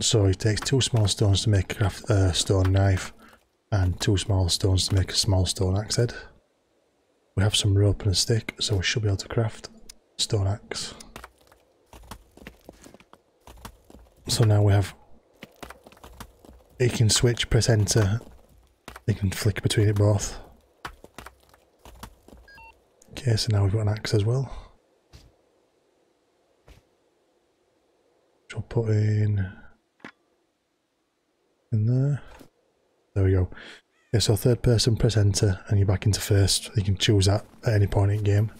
So it takes two small stones to make a craft, uh, stone knife, and two small stones to make a small stone axe head. We have some rope and a stick, so we should be able to craft stone axe. So now we have... You can switch, press enter, you can flick between it both. Okay, so now we've got an axe as well. Which we'll put in... in there. There we go. Yeah, so third person, press enter, and you're back into first. You can choose that at any point in game.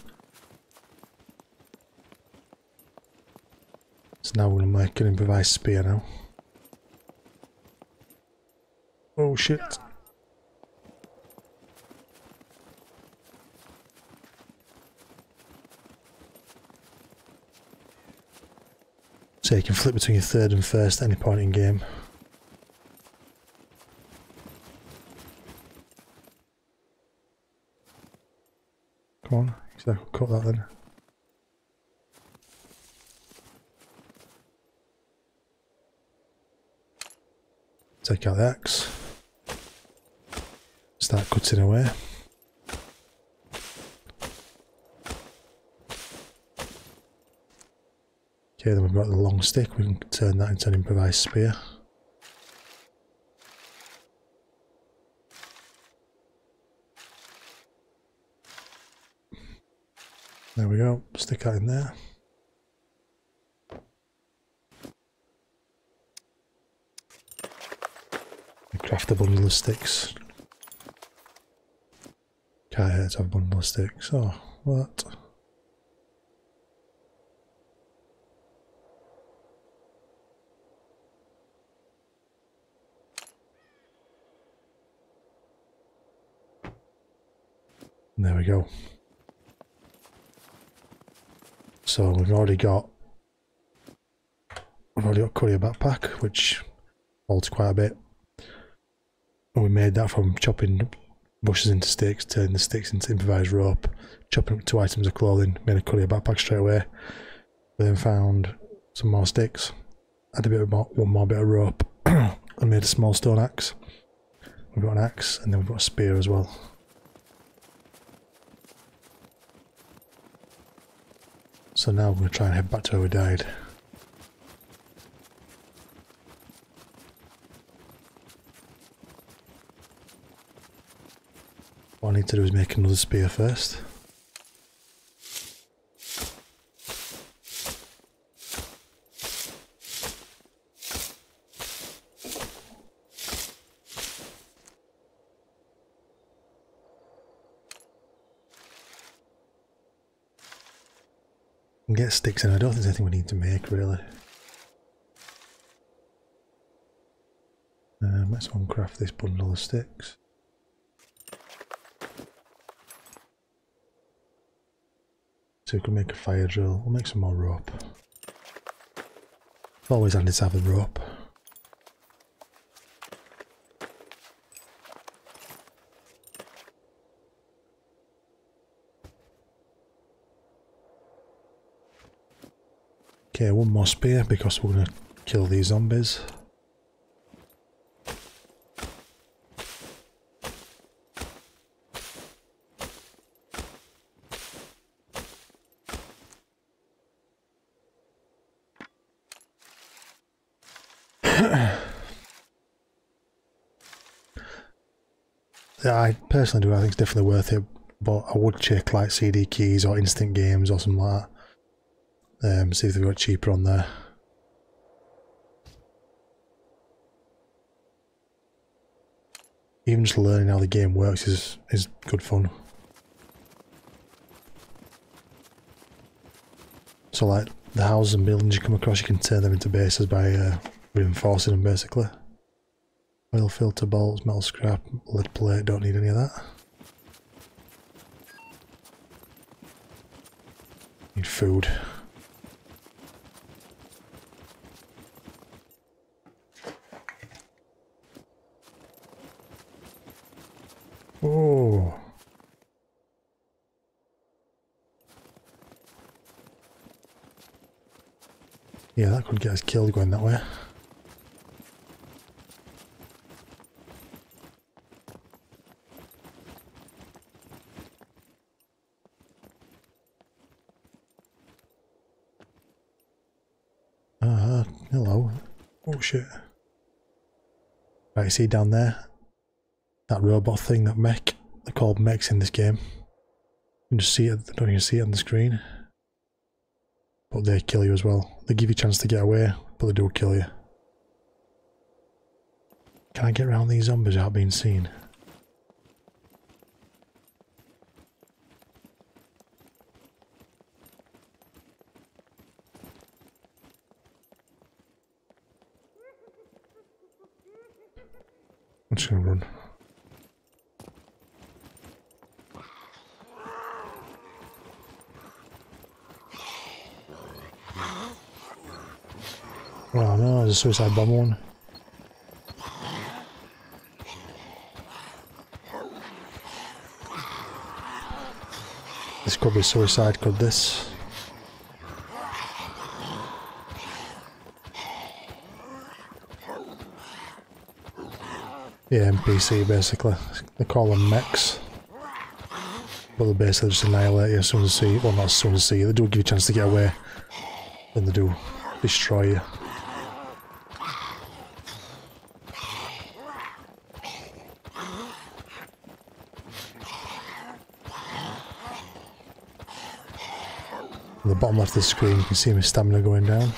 So now we're going to make an improvised spear now. Oh shit. So you can flip between your third and first at any point in game. Come on, so I could cut that then. Take out the axe. start cutting away. Okay, then we've got the long stick, we can turn that into an improvised spear. There we go, stick that in there. And craft a bundle of sticks. Can't hurt to have a bundle of sticks. Oh, what? And there we go. So we've already got we've already got courier backpack, which holds quite a bit. And we made that from chopping bushes into sticks, turning the sticks into improvised rope, chopping up two items of clothing, made a courier backpack straight away. We then found some more sticks, had a bit of more, one more bit of rope, and made a small stone axe. We've got an axe, and then we've got a spear as well. So now we're going to try and head back to where we died. What I need to do is make another spear first. Get sticks in. I don't think there's anything we need to make really. Um, let's uncraft this bundle of sticks. So we can make a fire drill. We'll make some more rope. It's always handy to have a rope. Okay, one more spear because we're going to kill these zombies. Yeah, I personally do, I think it's definitely worth it, but I would check like C D keys or instant games or something like that. Um, see if they've got cheaper on there. Even just learning how the game works is, is good fun. So like the houses and buildings you come across, you can turn them into bases by uh, reinforcing them basically. Oil filter bolts, metal scrap, lead plate, don't need any of that. Need food. Oh. Yeah, that could get us killed going that way. Ah, uh, hello. Oh shit. Right, see down there? That robot thing, that mech, they're called mechs in this game. You can just see it, I don't even see it on the screen. But they kill you as well. They give you a chance to get away, but they do kill you. Can I get around these zombies without being seen? I'm just gonna run. Oh no, there's a suicide bomb one. This could be suicide, could this? Yeah, N P C basically. They call them mechs. But they basically just annihilate you as soon as they see you. Well, not as soon as they see you. They do give you a chance to get away. Then they do destroy you. On the bottom left of the screen, you can see my stamina going down.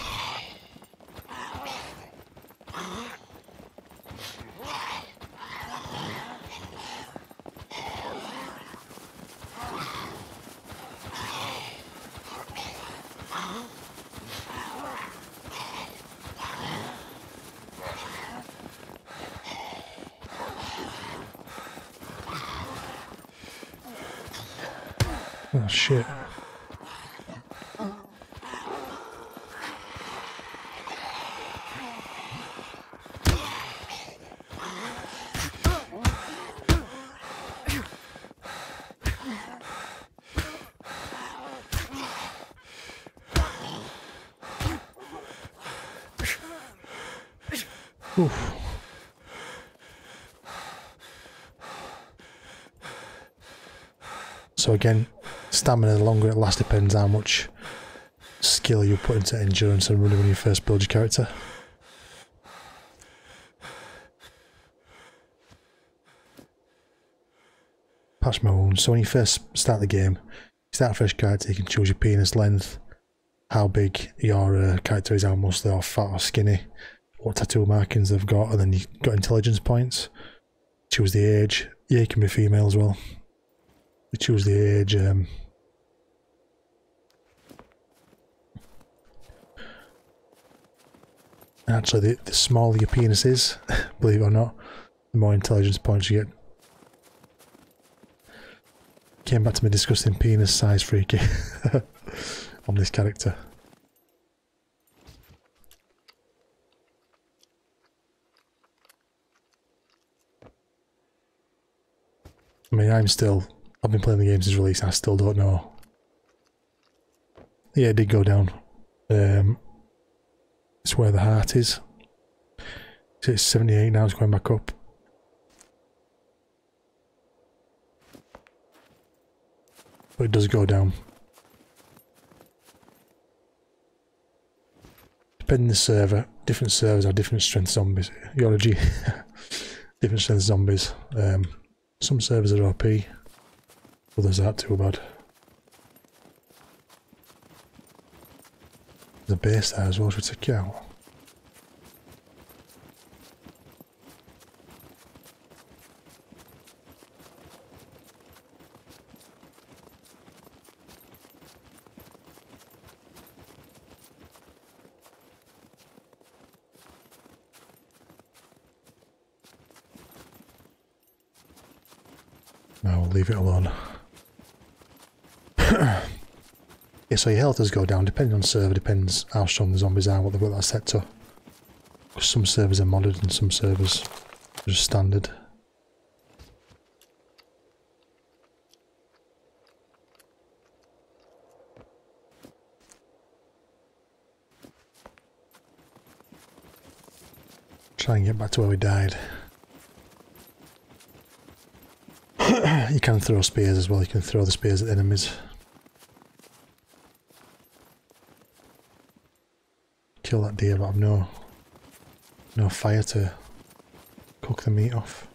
Oh shit. Oof. So again, stamina, the longer it lasts, depends how much skill you put into endurance and running when you first build your character. Patch my wounds. So when you first start the game, you start a fresh character, you can choose your penis length, how big your uh, character is, how much they are, fat or skinny, what tattoo markings they've got, and then you got intelligence points. Choose the age. Yeah, you can be female as well. You choose the age. Um, actually, the, the smaller your penis is, believe it or not, the more intelligence points you get. Came back to me discussing penis size freaky on this character. I mean, I'm still, I've been playing the game since release, I still don't know. Yeah, it did go down. Um, it's where the heart is. So it's seventy-eight now, it's going back up. But it does go down. Depending on the server, different servers are different strength zombies. You're a G. Different strength zombies. Um, Some servers are O P, others aren't too bad. There's a base there as well, should we take it out? No, we'll leave it alone. Yeah, so your health does go down, depending on server, depends how strong the zombies are, what they've got that set to. Because some servers are modded and some servers are just standard. Try and get back to where we died. You can throw spears as well, you can throw the spears at enemies. Kill that deer, but I've no, no fire to cook the meat off.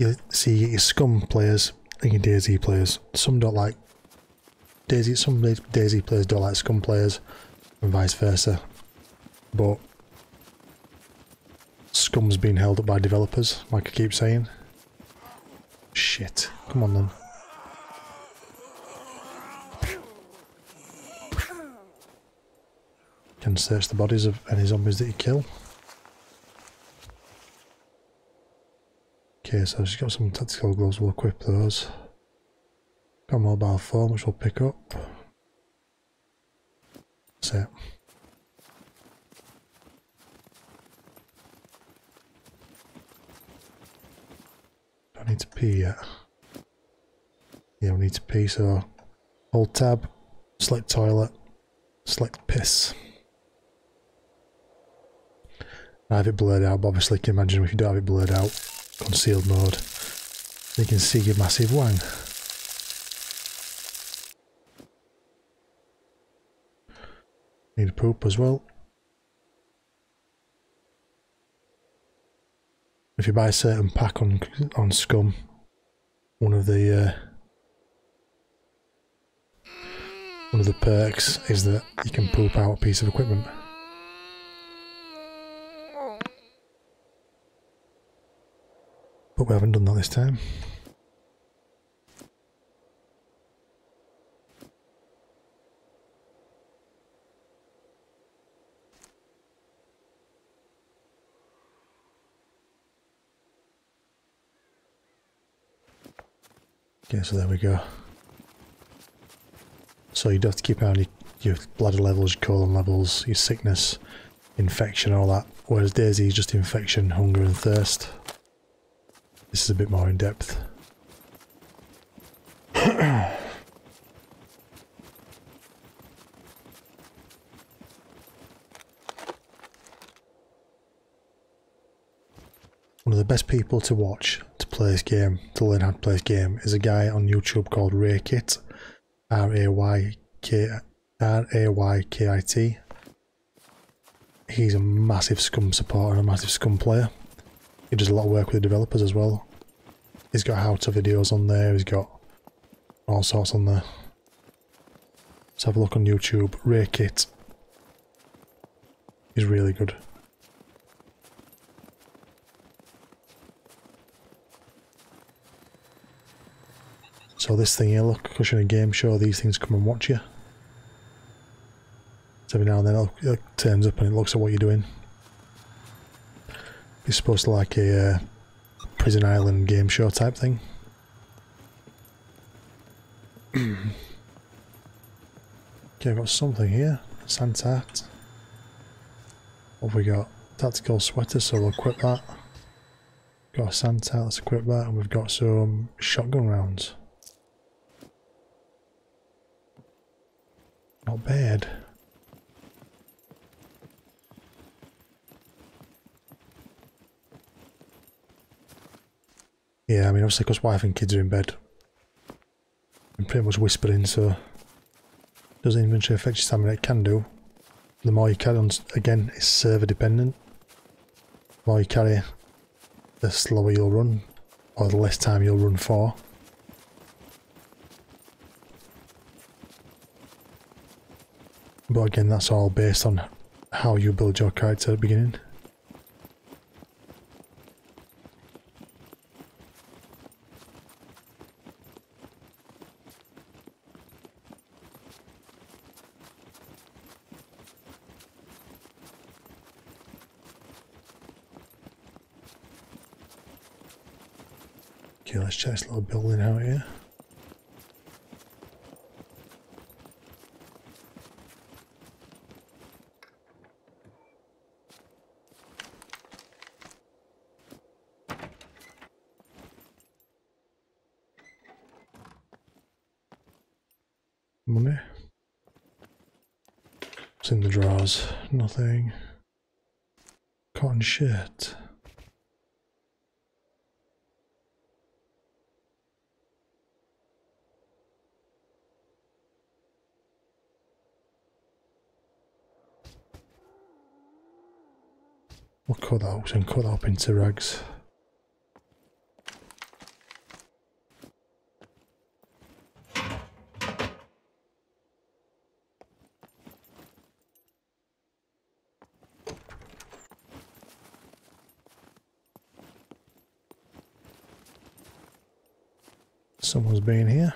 You see, you get your Scum players and your DayZ players. Some don't like DayZ, some DayZ players don't like Scum players, and vice versa. But Scum's being held up by developers, like I keep saying. Shit! Come on then. You can search the bodies of any zombies that you kill. Okay, so she's got some tactical gloves, we'll equip those. Got a mobile phone which we'll pick up. that's it. Do I need to pee yet? Yeah, we need to pee, so hold tab, select toilet, select piss. I have it blurred out, but obviously you can imagine if you don't have it blurred out, concealed mode, you can see your massive wang. Need a poop as well. If you buy a certain pack on on Scum, one of the uh, one of the perks is that you can poop out a piece of equipment. But we haven't done that this time. Okay, so there we go. So you'd have to keep an eye on your, your bladder levels, your colon levels, your sickness, infection, all that. Whereas DayZ is just infection, hunger and thirst. This is a bit more in depth. One of the best people to watch to play this game, to learn how to play this game, is a guy on YouTube called Raykit, R A Y K I T. He's a massive Scum supporter, a massive Scum player. He does a lot of work with the developers as well. He's got how-to videos on there, he's got all sorts on there. Let's have a look on YouTube, Raykit. He's really good. So this thing here, look, cushion a game show, these things come and watch you. So every now and then it'll, it turns up and it looks at what you're doing. It's supposed to like a uh, prison island game show type thing. Okay, I've got something here. Santat. What have we got? Tactical sweater, so we'll equip that. Got a Santat, let's equip that, and we've got some shotgun rounds. Not bad. Yeah, I mean, obviously, because wife and kids are in bed, I'm pretty much whispering, so it doesn't inventory affect your stamina. It can do. The more you carry on, again, it's server dependent. The more you carry, the slower you'll run, or the less time you'll run for. But again, that's all based on how you build your character at the beginning. Okay, let's check this little building out here. Money. What's in the drawers? Nothing. Cotton shirt. We'll cut that out and cut that up into rags. Someone's been here.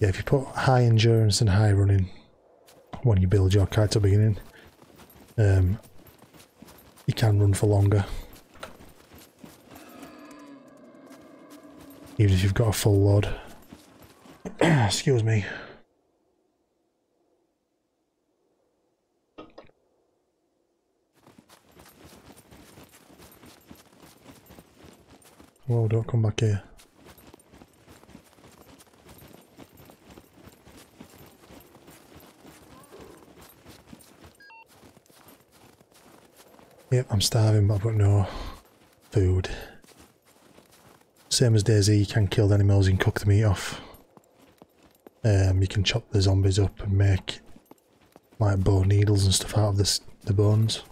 Yeah, if you put high endurance and high running when you build your character at the beginning, um, you can run for longer. even if you've got a full load. Excuse me. Whoa, don't come back here. Yep, I'm starving, but I've got no food. Same as DayZ, you can kill the animals and cook the meat off. Um, you can chop the zombies up and make like bow needles and stuff out of this, the bones.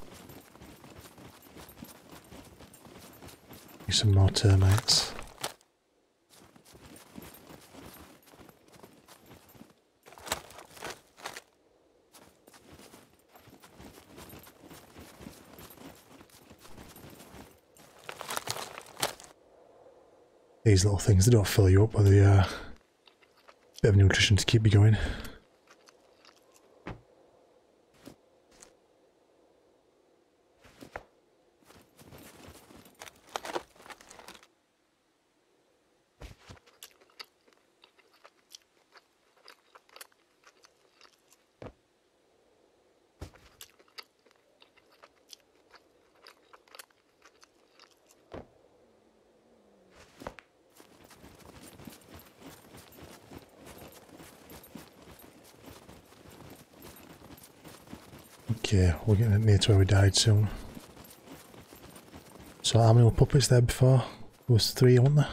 Some more termites. These little things, they don't fill you up, but they are a bit of nutrition to keep you going. Okay, we're getting near to where we died soon. So how many puppets there before? There was three, weren't there?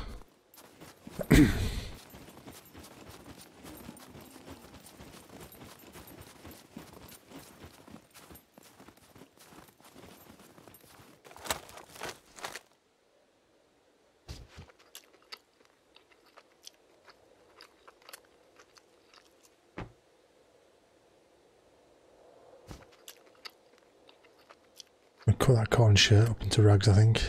Put that cotton shirt up into rags, I think.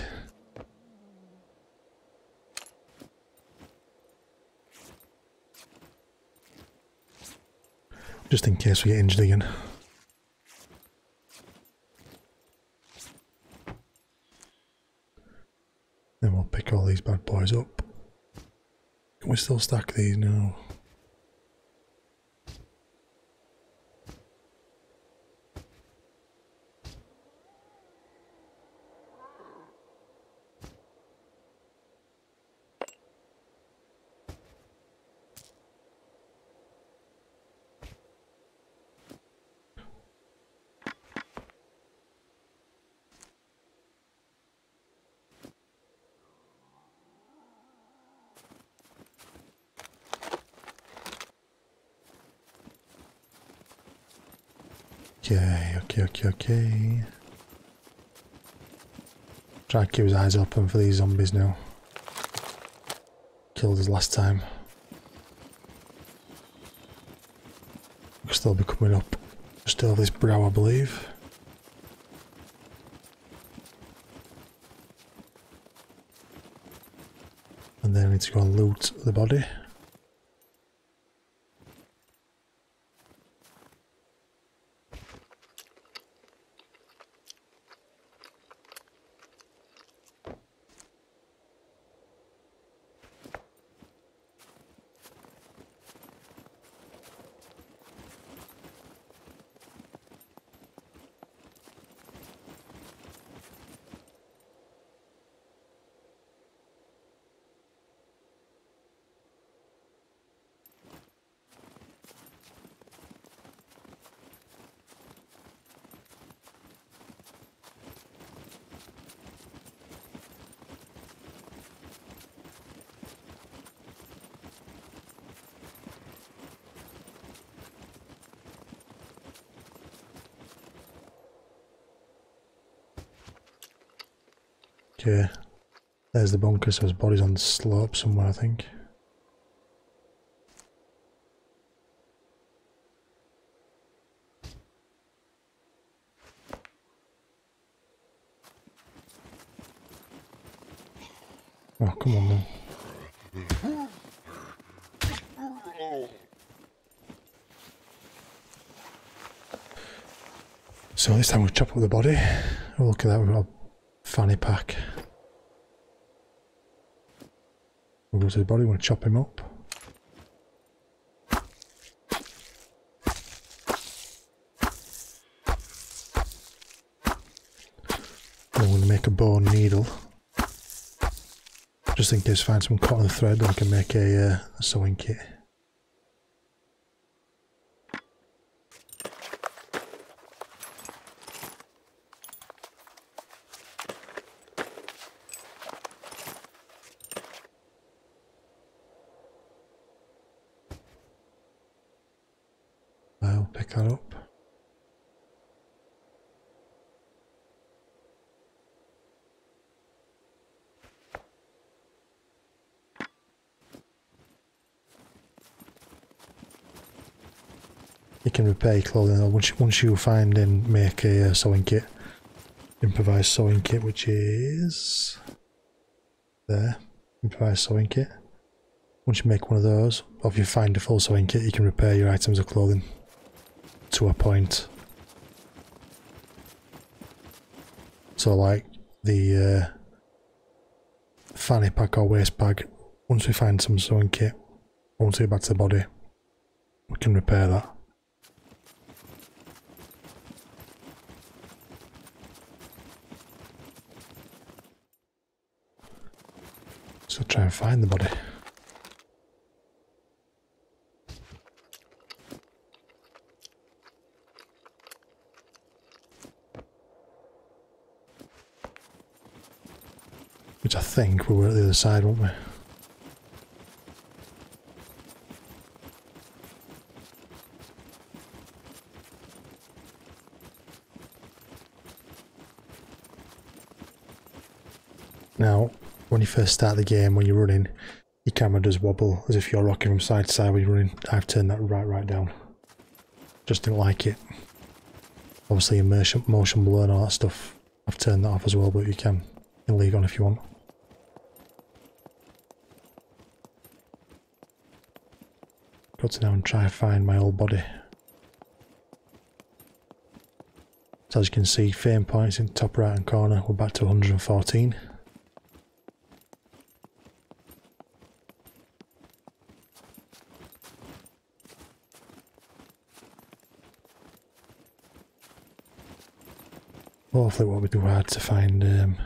Just in case we get injured again. Then we'll pick all these bad boys up. Can we still stack these? No. Okay, okay, okay, okay. Try to keep his eyes open for these zombies now. Killed us last time. We'll still be coming up just over this brow, I believe. And then we need to go and loot the body. Okay, there's the bunker, so his body's on the slope somewhere, I think. Oh, come on then. So this time we've chopped up the body. Oh, look at that, we've got a fanny pack. goes to the body. I want to chop him up. I want to make a bow and needle. Just in case I find some cotton thread, I can make a, uh, a sewing kit. I'll pick that up. You can repair your clothing once you, once you find and make a uh, sewing kit. Improvised sewing kit, which is there. Improvised sewing kit. Once you make one of those, or if you find a full sewing kit, you can repair your items of clothing to a point. So like the uh, fanny pack or waist bag, once we find some sewing kit, once we get back to the body, we can repair that. So try and find the body. Which I think we were at the other side, weren't we? Now, when you first start the game, when you're running, your camera does wobble as if you're rocking from side to side when you're running. I've turned that right, right down. Just didn't like it. Obviously, immersion, motion blur and all that stuff, I've turned that off as well, but you can, you can leave it on if you want. Go to now and try and find my old body. So as you can see, fame points in the top right hand corner, we're back to one hundred fourteen. Hopefully it won't be too hard to find, um,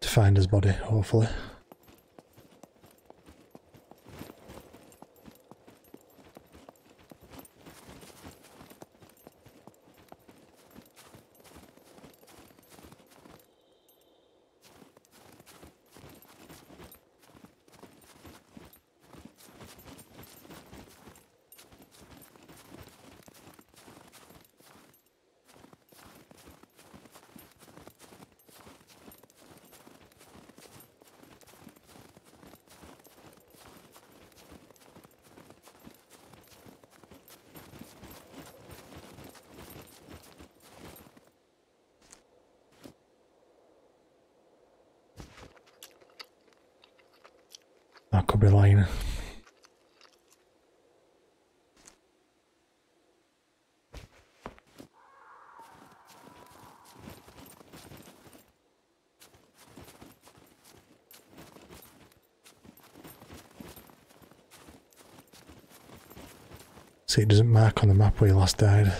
to find his body, hopefully. I could be lying. See, it doesn't mark on the map where you last died.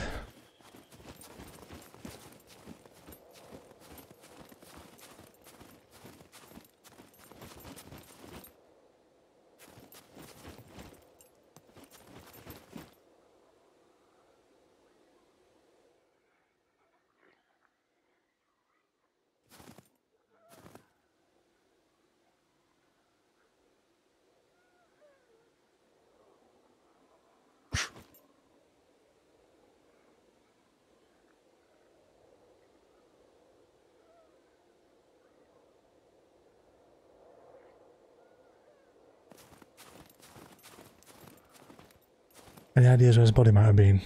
Any ideas where his body might have been?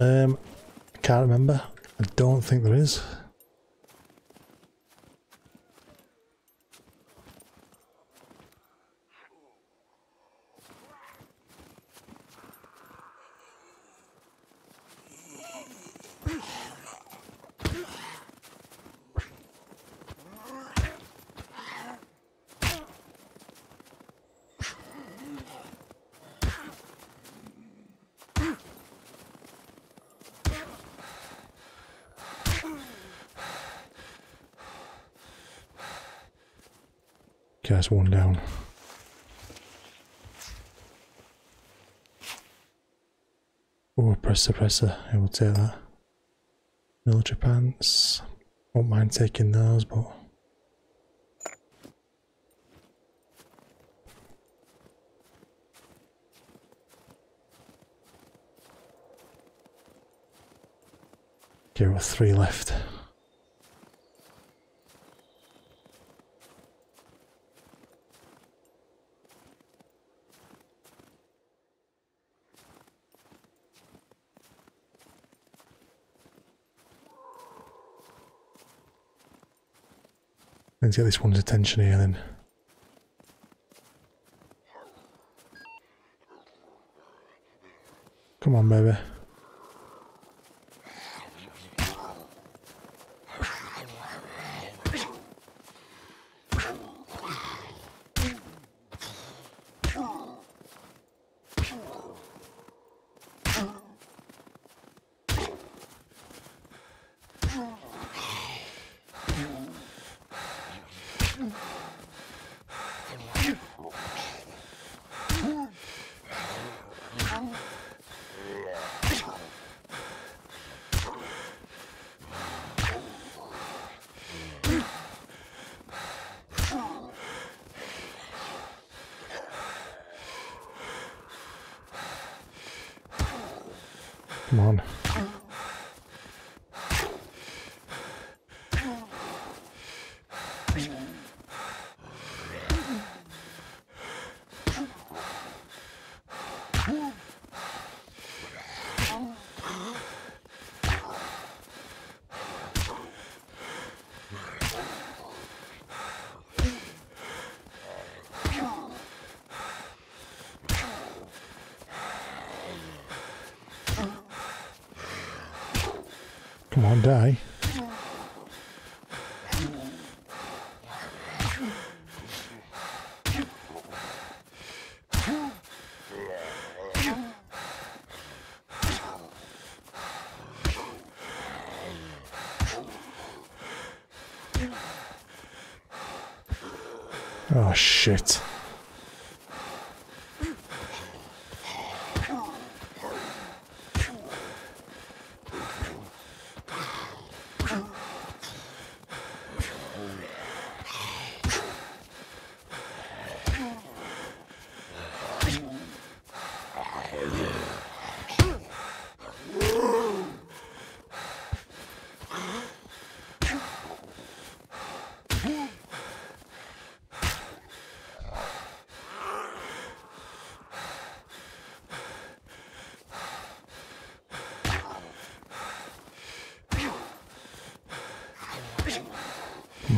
Um, can't remember. I don't think there is. Okay, that's one down. Oh, press suppressor. I will take that. Military pants. Won't mind taking those, but... okay, we've got three left. Let's get this one's attention here then. Come on, baby. Come on. Come on, die. Oh, shit. Come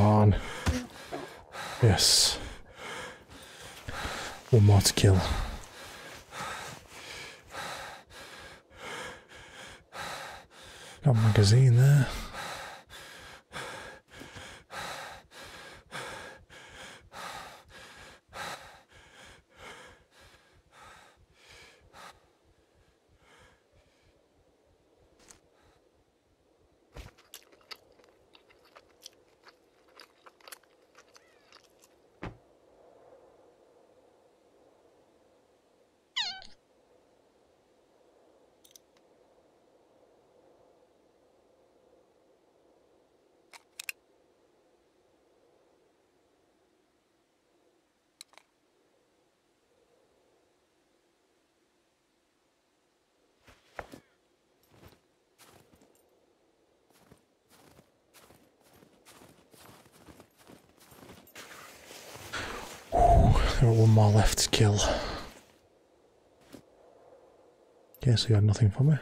on. Yes. One more to kill. Got a magazine there. One more left to kill. Okay, so you had nothing for me.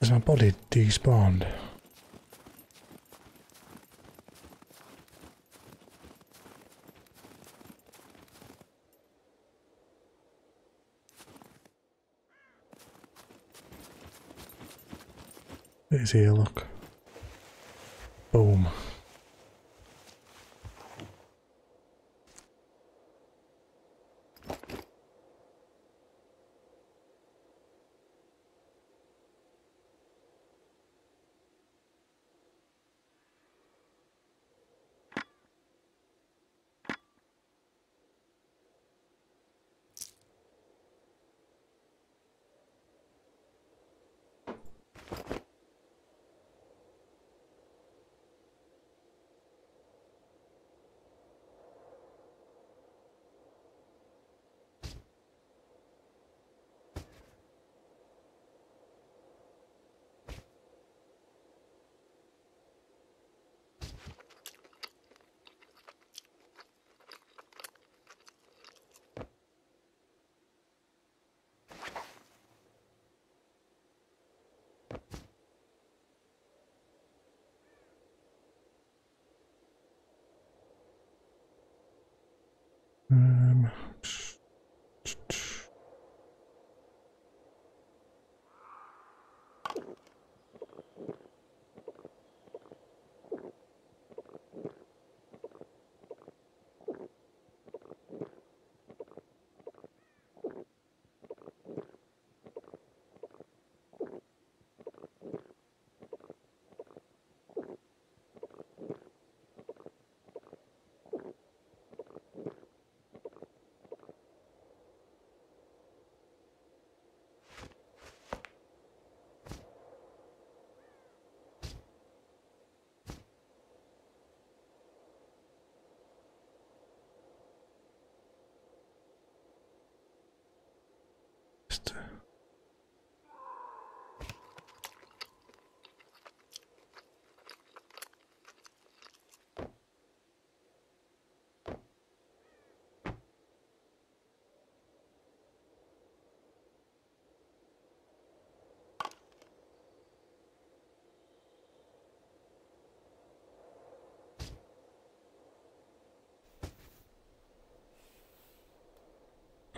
Has my body despawned? It's here, look. Boom. Um,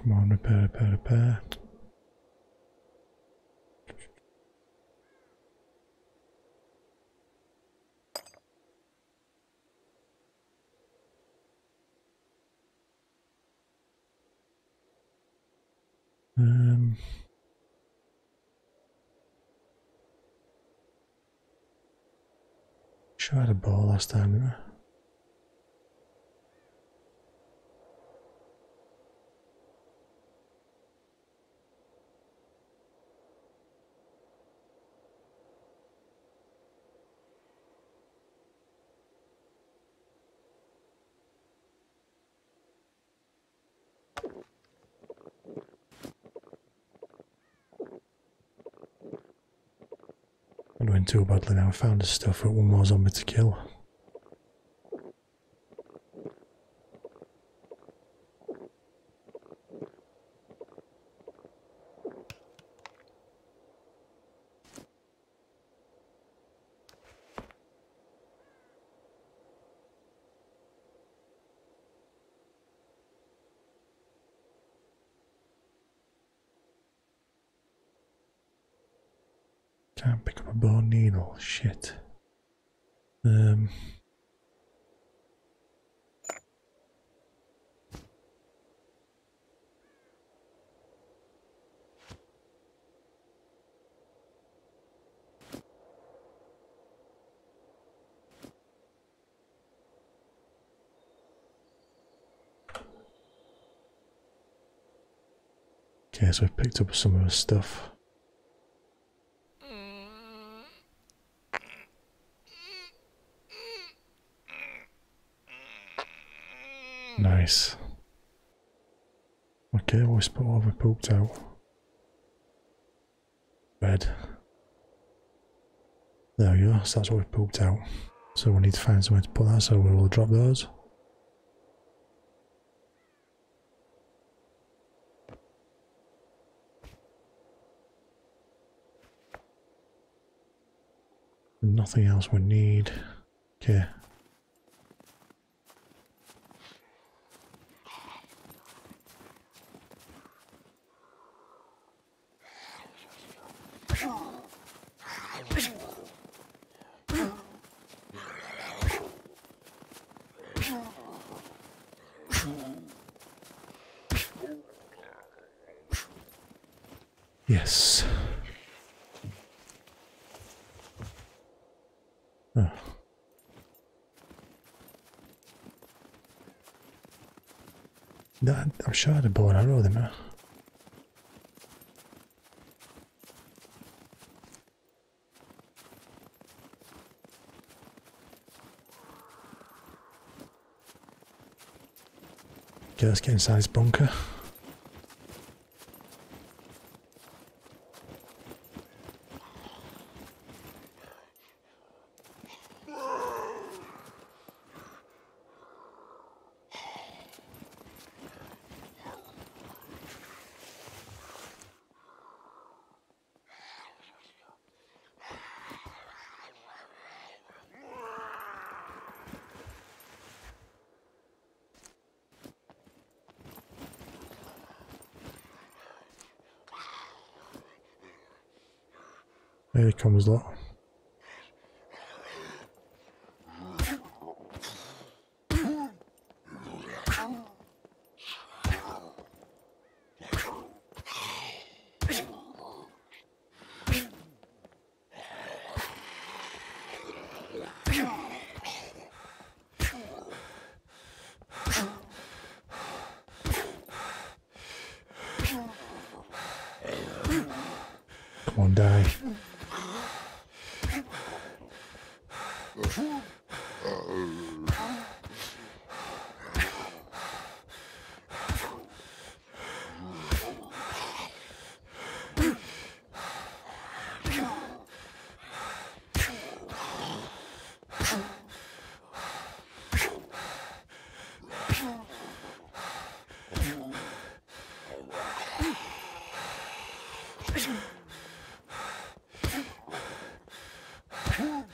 Come on, repair, repair, repair. Um. Sure, I had a ball last time, didn't I? Too badly now. I found this stuff for one more zombie to kill. Can't pick up a bow needle, shit. Um Okay, so we've picked up some of the stuff. Nice. Okay, well, we spot what we pooped out. Red. There we go, so that's what we pooped out. So we need to find somewhere to put that, so we will drop those. Nothing else we need. Okay. Yes. Oh. That, I'm sure I had a bow and arrow, didn't I? Okay, let's get inside this bunker. Here he comes, look.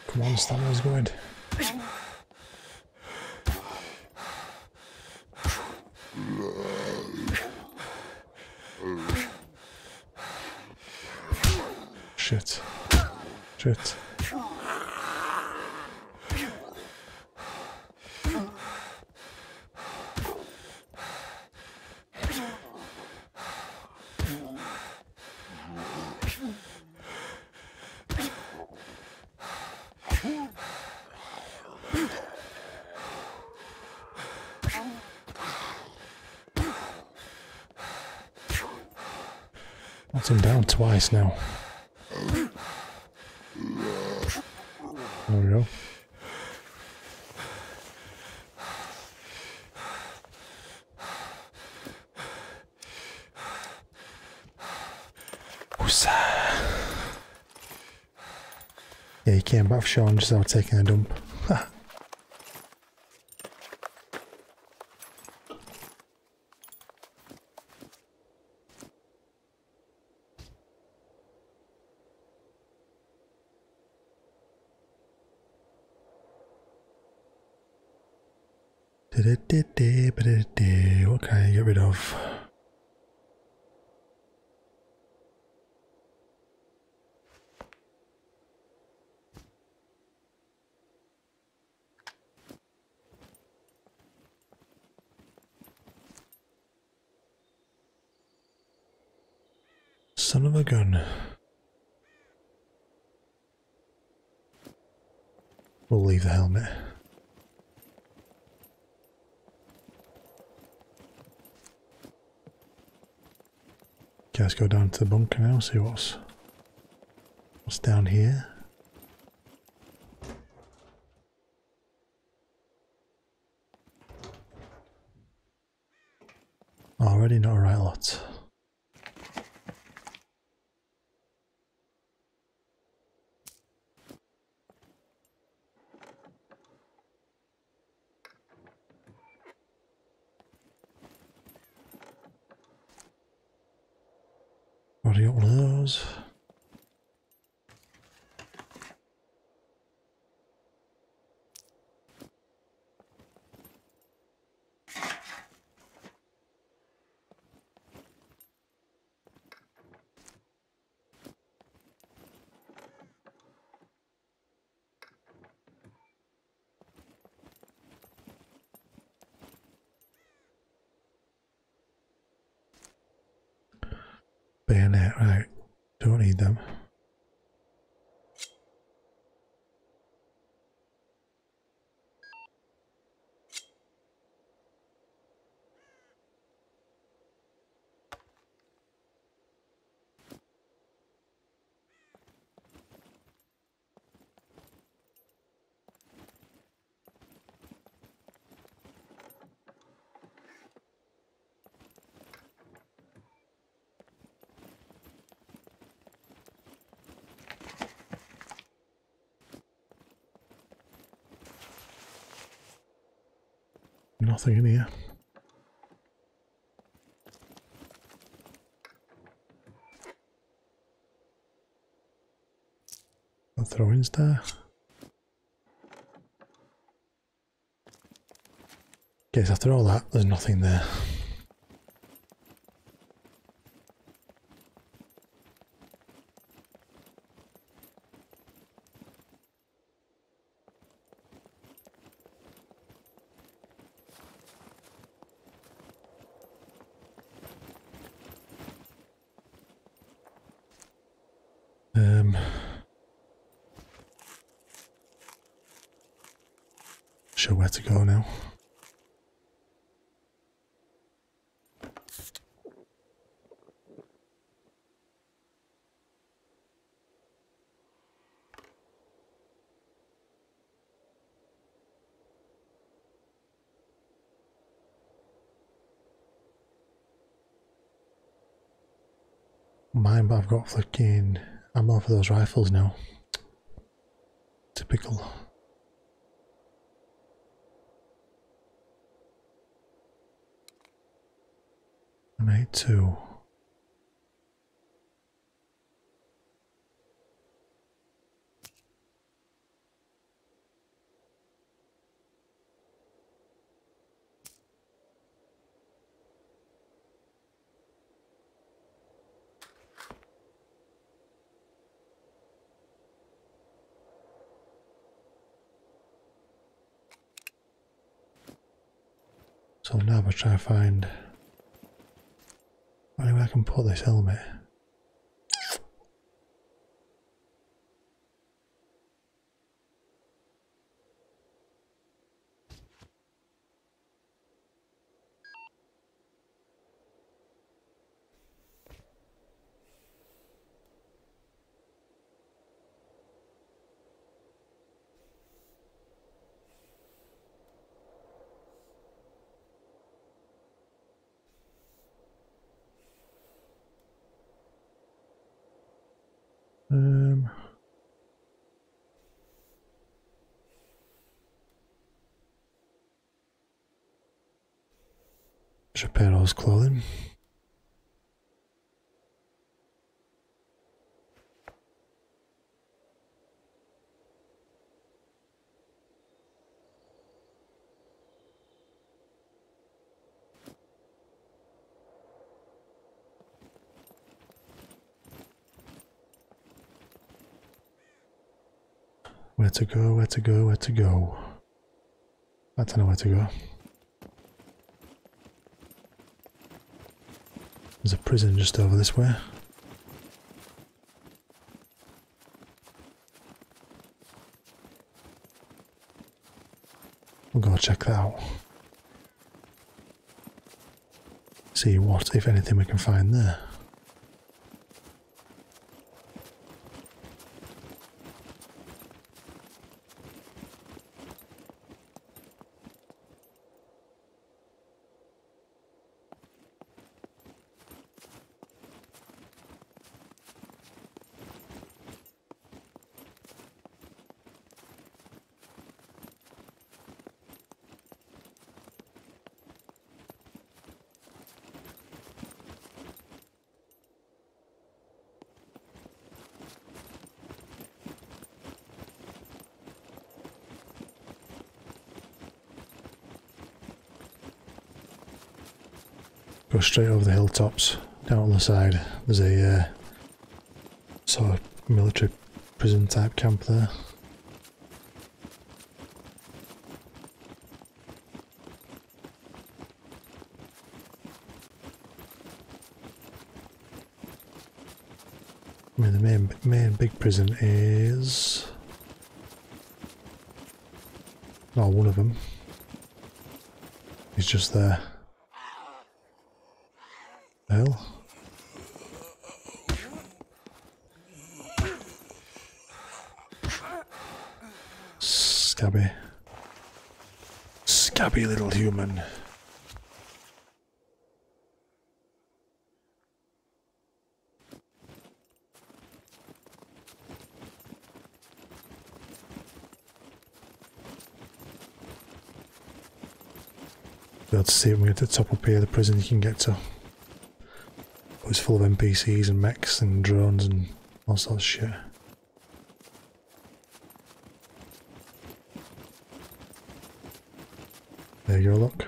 Come on, stamina going. Shit. Shit. I'm down twice now. There we go. Who's that? Yeah, he came back for Sean just now taking a dump. What can I get rid of? Son of a gun. We'll leave the helmet. Okay, let's go down to the bunker now, see what's what's down here. Already not a right lot. Got one of those. Bayonet, right, don't need them. Nothing in here. I'll throw in there. Guess after all that, there's nothing there. time. Sure where to go now. Mine, but I've got flicking ammo for those rifles now. Typical. M eighty-two. So now I'm going to try to find anywhere I can put this helmet. Um, just repair all his clothing. Where to go, where to go, where to go. I don't know where to go. There's a prison just over this way. We'll go check that out. See what, if anything, we can find there. Go straight over the hilltops, down on the side. There's a uh, sort of military prison type camp there. I mean, the main, main big prison is... Well, one of them is just there. Hell. Scabby. Scabby little human. We'll have to see when we get to the top up here, the prison you can get to. It's full of N P Cs and mechs and drones and all sorts of shit. There you go, look.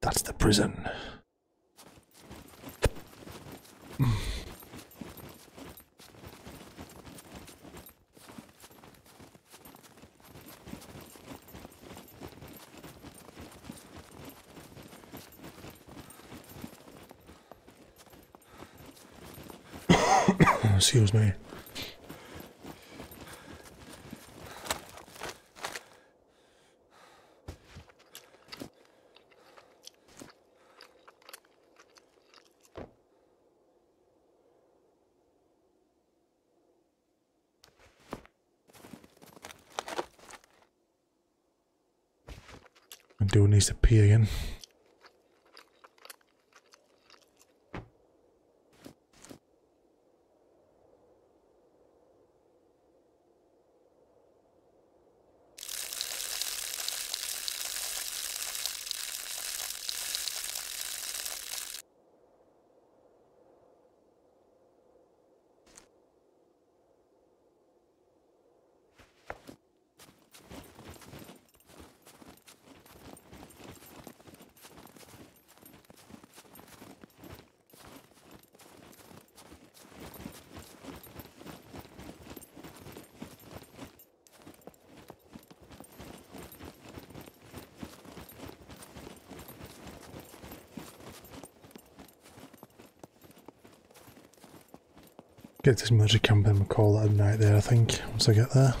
That's the prison. Excuse me. Fucking dude needs to pee again. Get this military camp and call that a night there, I think, once I get there.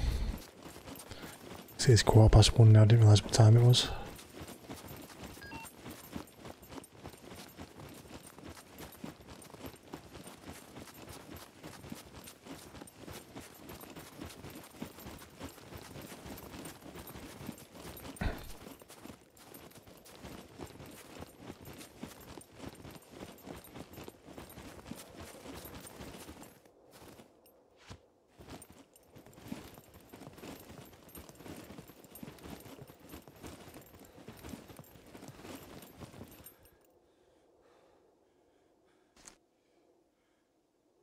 See, it's quarter past one now, I didn't realise what time it was.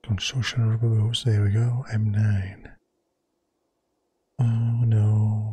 Construction rubber boots, there we go, M nine. Oh no.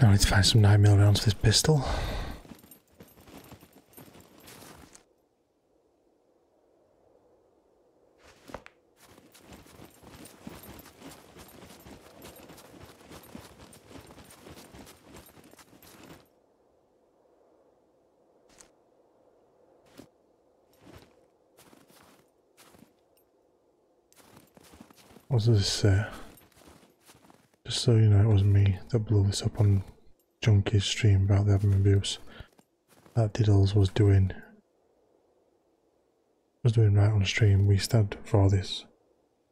Now I need to find some nine mil rounds for this pistol. What does this say? Just so you know, it wasn't me that blew this up on Junkie's stream about the admin abuse. That Diddles was doing was doing right on stream. We stood for this.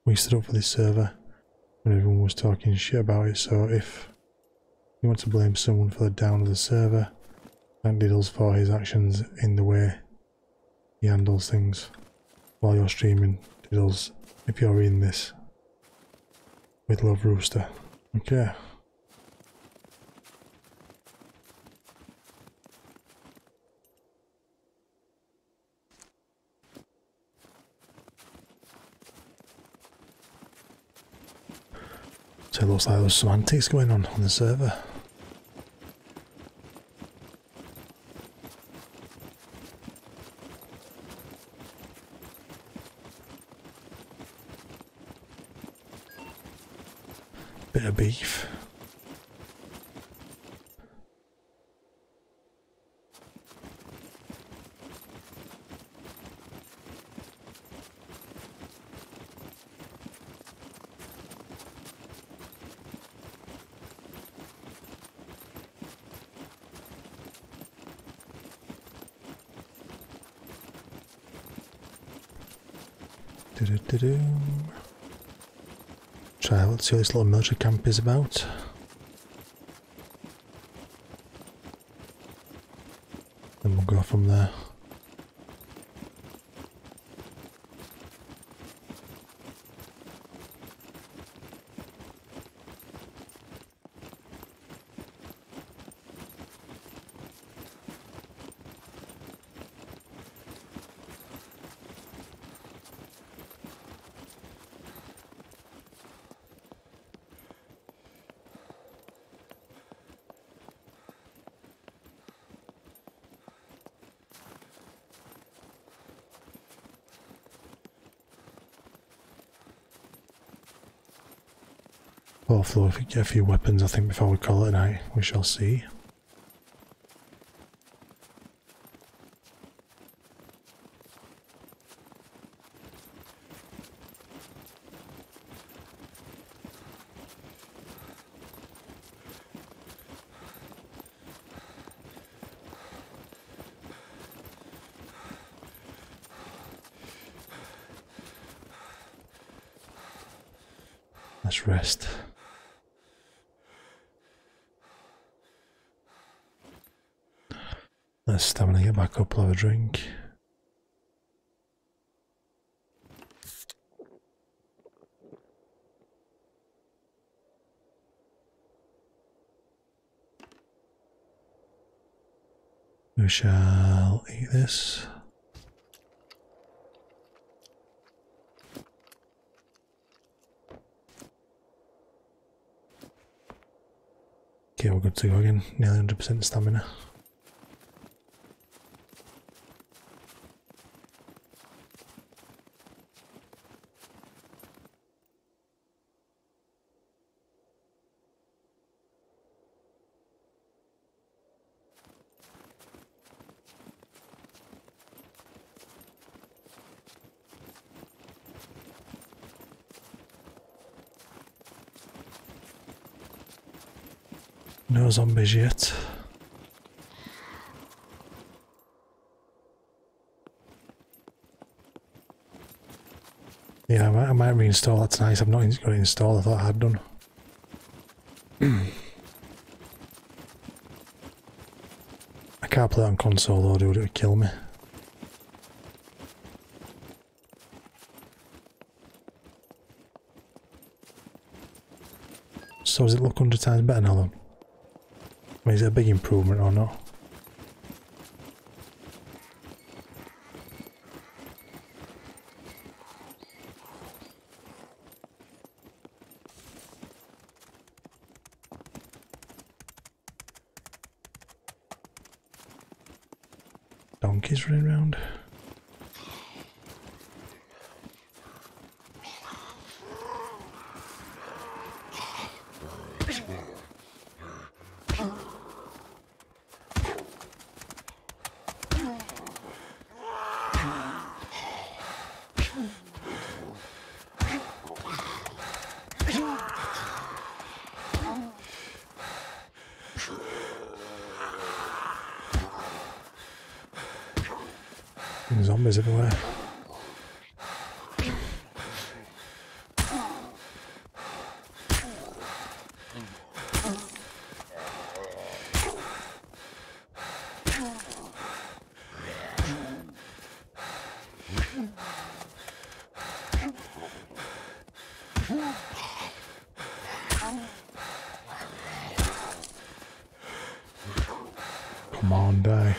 We stood up for this server when everyone was talking shit about it. So if you want to blame someone for the down of the server, thank Diddles for his actions in the way he handles things while you're streaming. Diddles, if you're reading this, with love, Rooster. Okay. So it looks like there was some antics going on on the server. Bit of beef. Do-do-do-do. Try out, let's see what this little military camp is about. Then we'll go from there. Hopefully we get a few weapons, I think, before we call it a night. We shall see. Let's rest. Let's stamina get back up, have a drink. We shall eat this. Okay, we're good to go again. Nearly one hundred percent stamina. No zombies yet. Yeah, I might, I might reinstall that tonight. I've not got it installed. I thought I had done. I can't play it on console though, dude. It would kill me. So does it look one hundred times better now then? I mean, is it a big improvement or not? Donkeys running around. Zombies everywhere. Come on, die.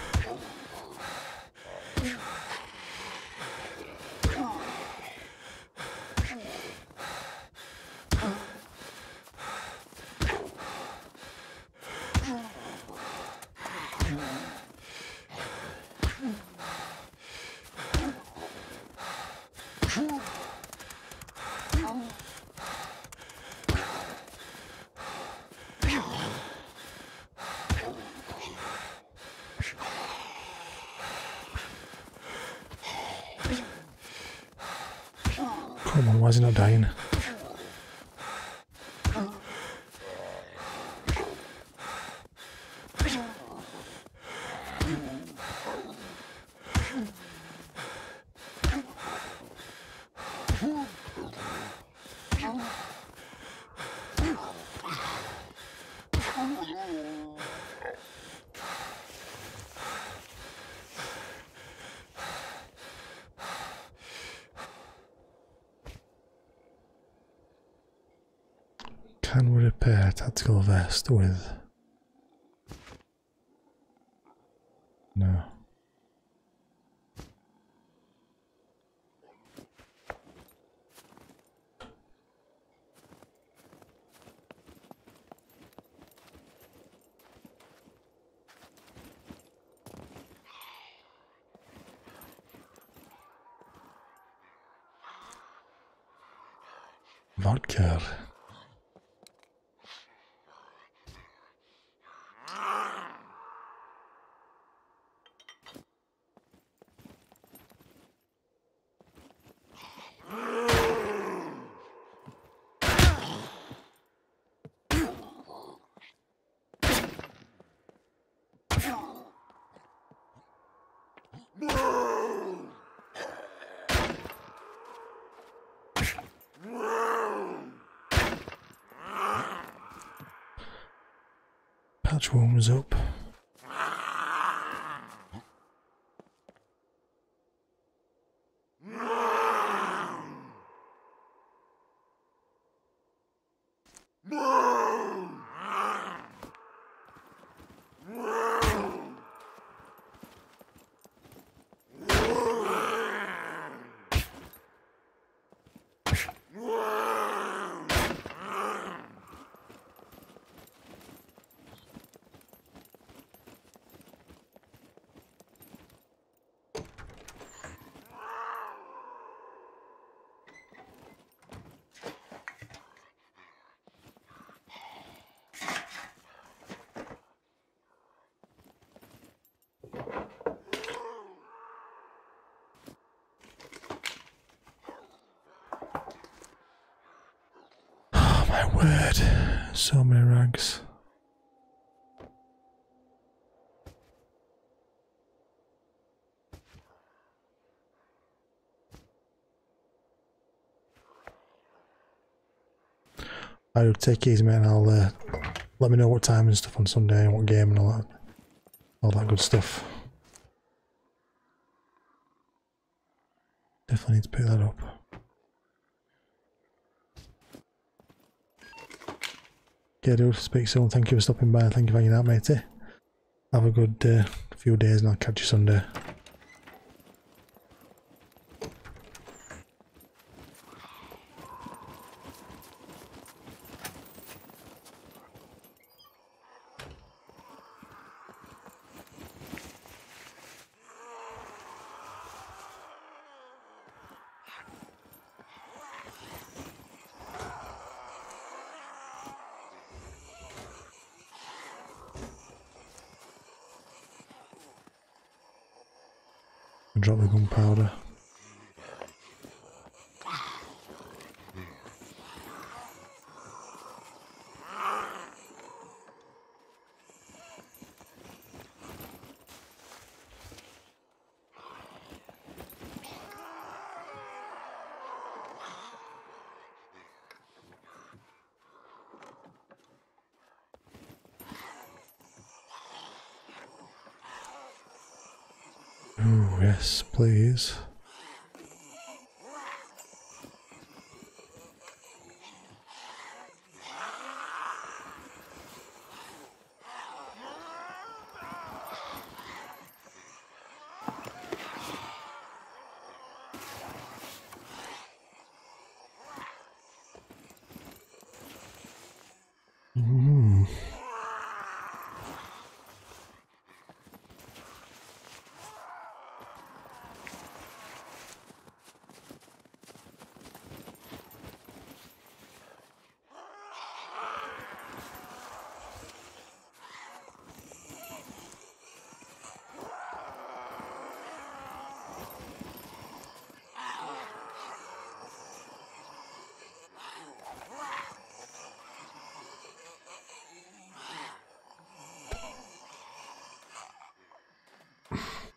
Come on, why is he not dying? Can we repair tactical vest with? No. Vodka. Patch warms up. Word, so many rags. I'll take easy, man. I'll uh, let me know what time and stuff on Sunday and what game and all that, all that good stuff. Definitely need to pick that up. Yeah, dude, speak soon. Thank you for stopping by. Thank you for hanging out, matey. Have a good uh, few days and I'll catch you Sunday. Drop the gunpowder. Yes, please.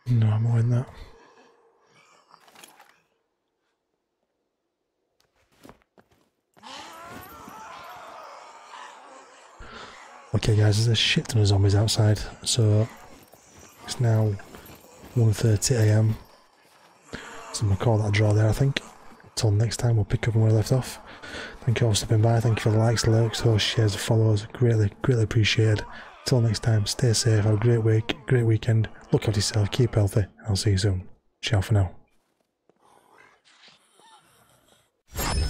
No, I'm more than that. Okay guys, there's a shit ton of zombies outside, so it's now one thirty A M. So I'm going to call that a draw there, I think. Until next time, we'll pick up where we left off. Thank you all for stopping by, thank you for the likes, lurks, hosts, shares, followers, greatly, greatly appreciated. Until next time, stay safe, have a great week, great weekend. Look after yourself, keep healthy, and I'll see you soon. Ciao for now.